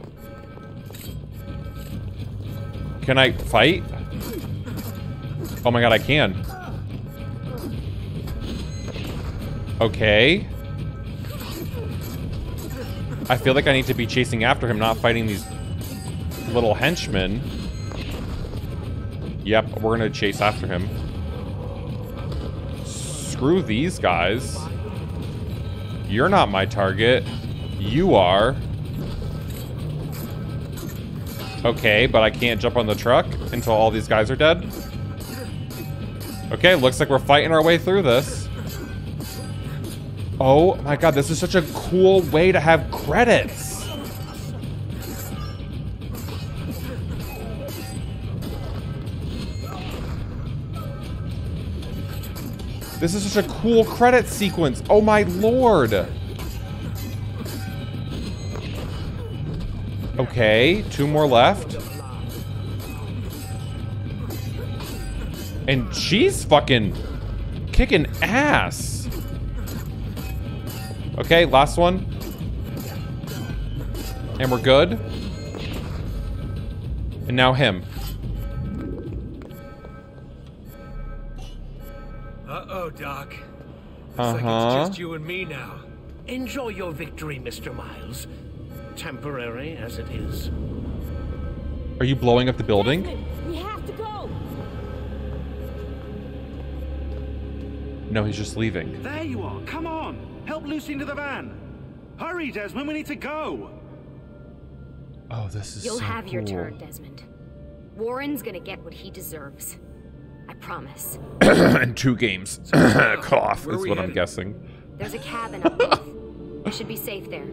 Can I fight? Oh my god, I can. Okay. I feel like I need to be chasing after him, not fighting these little henchmen. Yep, we're gonna chase after him. Screw these guys. You're not my target. You are. Okay, but I can't jump on the truck until all these guys are dead. Okay, looks like we're fighting our way through this. Oh my god, this is such a cool way to have credits. This is such a cool credit sequence. Oh my lord. Okay, two more left. And she's fucking kicking ass. Okay, last one. And we're good. And now him. Hello, Doc. Uh-huh. Looks like it's just you and me now. Enjoy your victory, Mister Miles. Temporary as it is. Are you blowing up the building? Desmond, we have to go. No, he's just leaving. There you are. Come on. Help Lucy into the van. Hurry, Desmond. We need to go. Oh, this is You'll so have cool. your turn, Desmond. Warren's gonna get what he deserves. I promise. In two games. So, cough is what I'm guessing. There's a cabin up north. We should be safe there.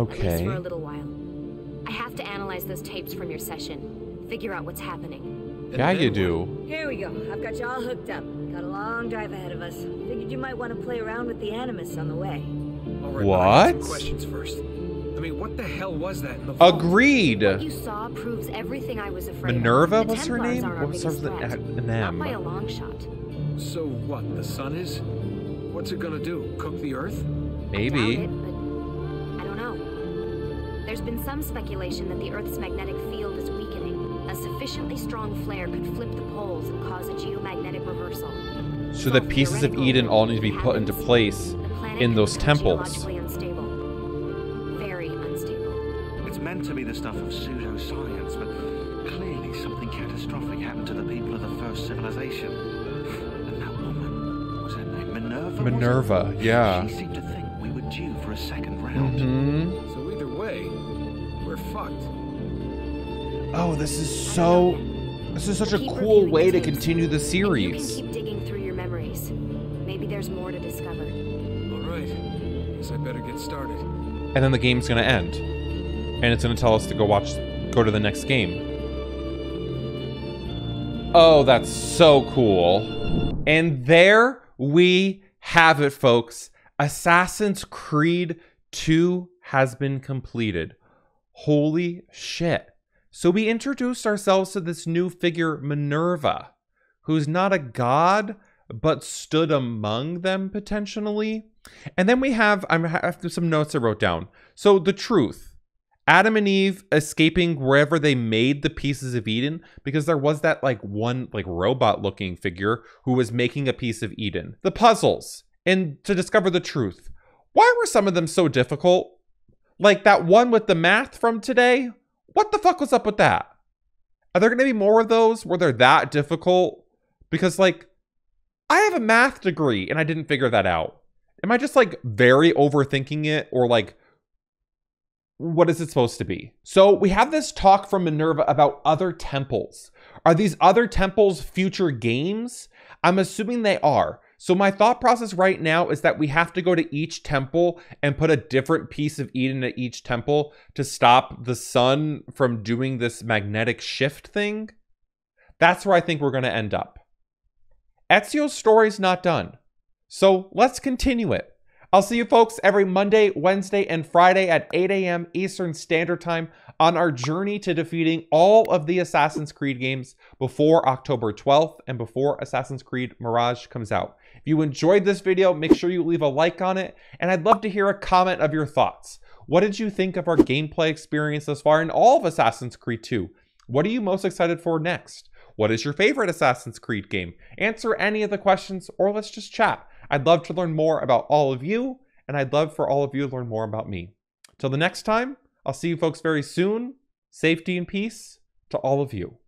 Okay. At least for a little while. I have to analyze those tapes from your session. Figure out what's happening. Yeah, you do. Here we go. I've got you all hooked up. Got a long drive ahead of us. Figured you might want to play around with the Animus on the way. Right, what? Questions first. I mean, what the hell was that? In the Agreed. What you saw proves everything I was afraid Minerva of. What's her name? What starts with an M? Not by a long shot. So what? The sun is? What's it gonna do? Cook the Earth? Maybe. I, it, I don't know. There's been some speculation that the Earth's magnetic field is weakening. A sufficiently strong flare could flip the poles and cause a geomagnetic reversal. So the pieces of Eden all need to be put into place in those temples. Unstable. Very unstable. It's meant to be the stuff of pseudoscience, but clearly something catastrophic happened to the people of the first civilization. And that woman, was her name Minerva? Minerva, yeah. She seemed to think we were due for a second round. Mm-hmm. So either way, we're fucked. Oh, this is so... This is such a cool way to continue the series. You can keep digging through your memories. Maybe there's more to discover. All right. Guess I better get started. And then the game's going to end. And it's going to tell us to go watch... Go to the next game. Oh, that's so cool. And there we have it, folks. Assassin's Creed two has been completed. Holy shit. So we introduced ourselves to this new figure, Minerva, who's not a god, but stood among them, potentially. And then we have, I have some notes I wrote down. So the truth, Adam and Eve escaping wherever they made the pieces of Eden, because there was that like one like robot-looking figure who was making a piece of Eden. The puzzles, and to discover the truth. Why were some of them so difficult? Like that one with the math from today? What the fuck was up with that? Are there going to be more of those where they're that difficult? Because, like, I have a math degree and I didn't figure that out. Am I just, like, very overthinking it? Or, like, what is it supposed to be? So we have this talk from Minerva about other temples. Are these other temples future games? I'm assuming they are. So my thought process right now is that we have to go to each temple and put a different piece of Eden at each temple to stop the sun from doing this magnetic shift thing. That's where I think we're going to end up. Ezio's story's not done. So let's continue it. I'll see you folks every Monday, Wednesday, and Friday at eight A M Eastern Standard Time on our journey to defeating all of the Assassin's Creed games before October twelfth and before Assassin's Creed Mirage comes out. If you enjoyed this video, make sure you leave a like on it, and I'd love to hear a comment of your thoughts. What did you think of our gameplay experience thus far in all of Assassin's Creed two? What are you most excited for next? What is your favorite Assassin's Creed game? Answer any of the questions, or let's just chat. I'd love to learn more about all of you, and I'd love for all of you to learn more about me. Till the next time, I'll see you folks very soon. Safety and peace to all of you.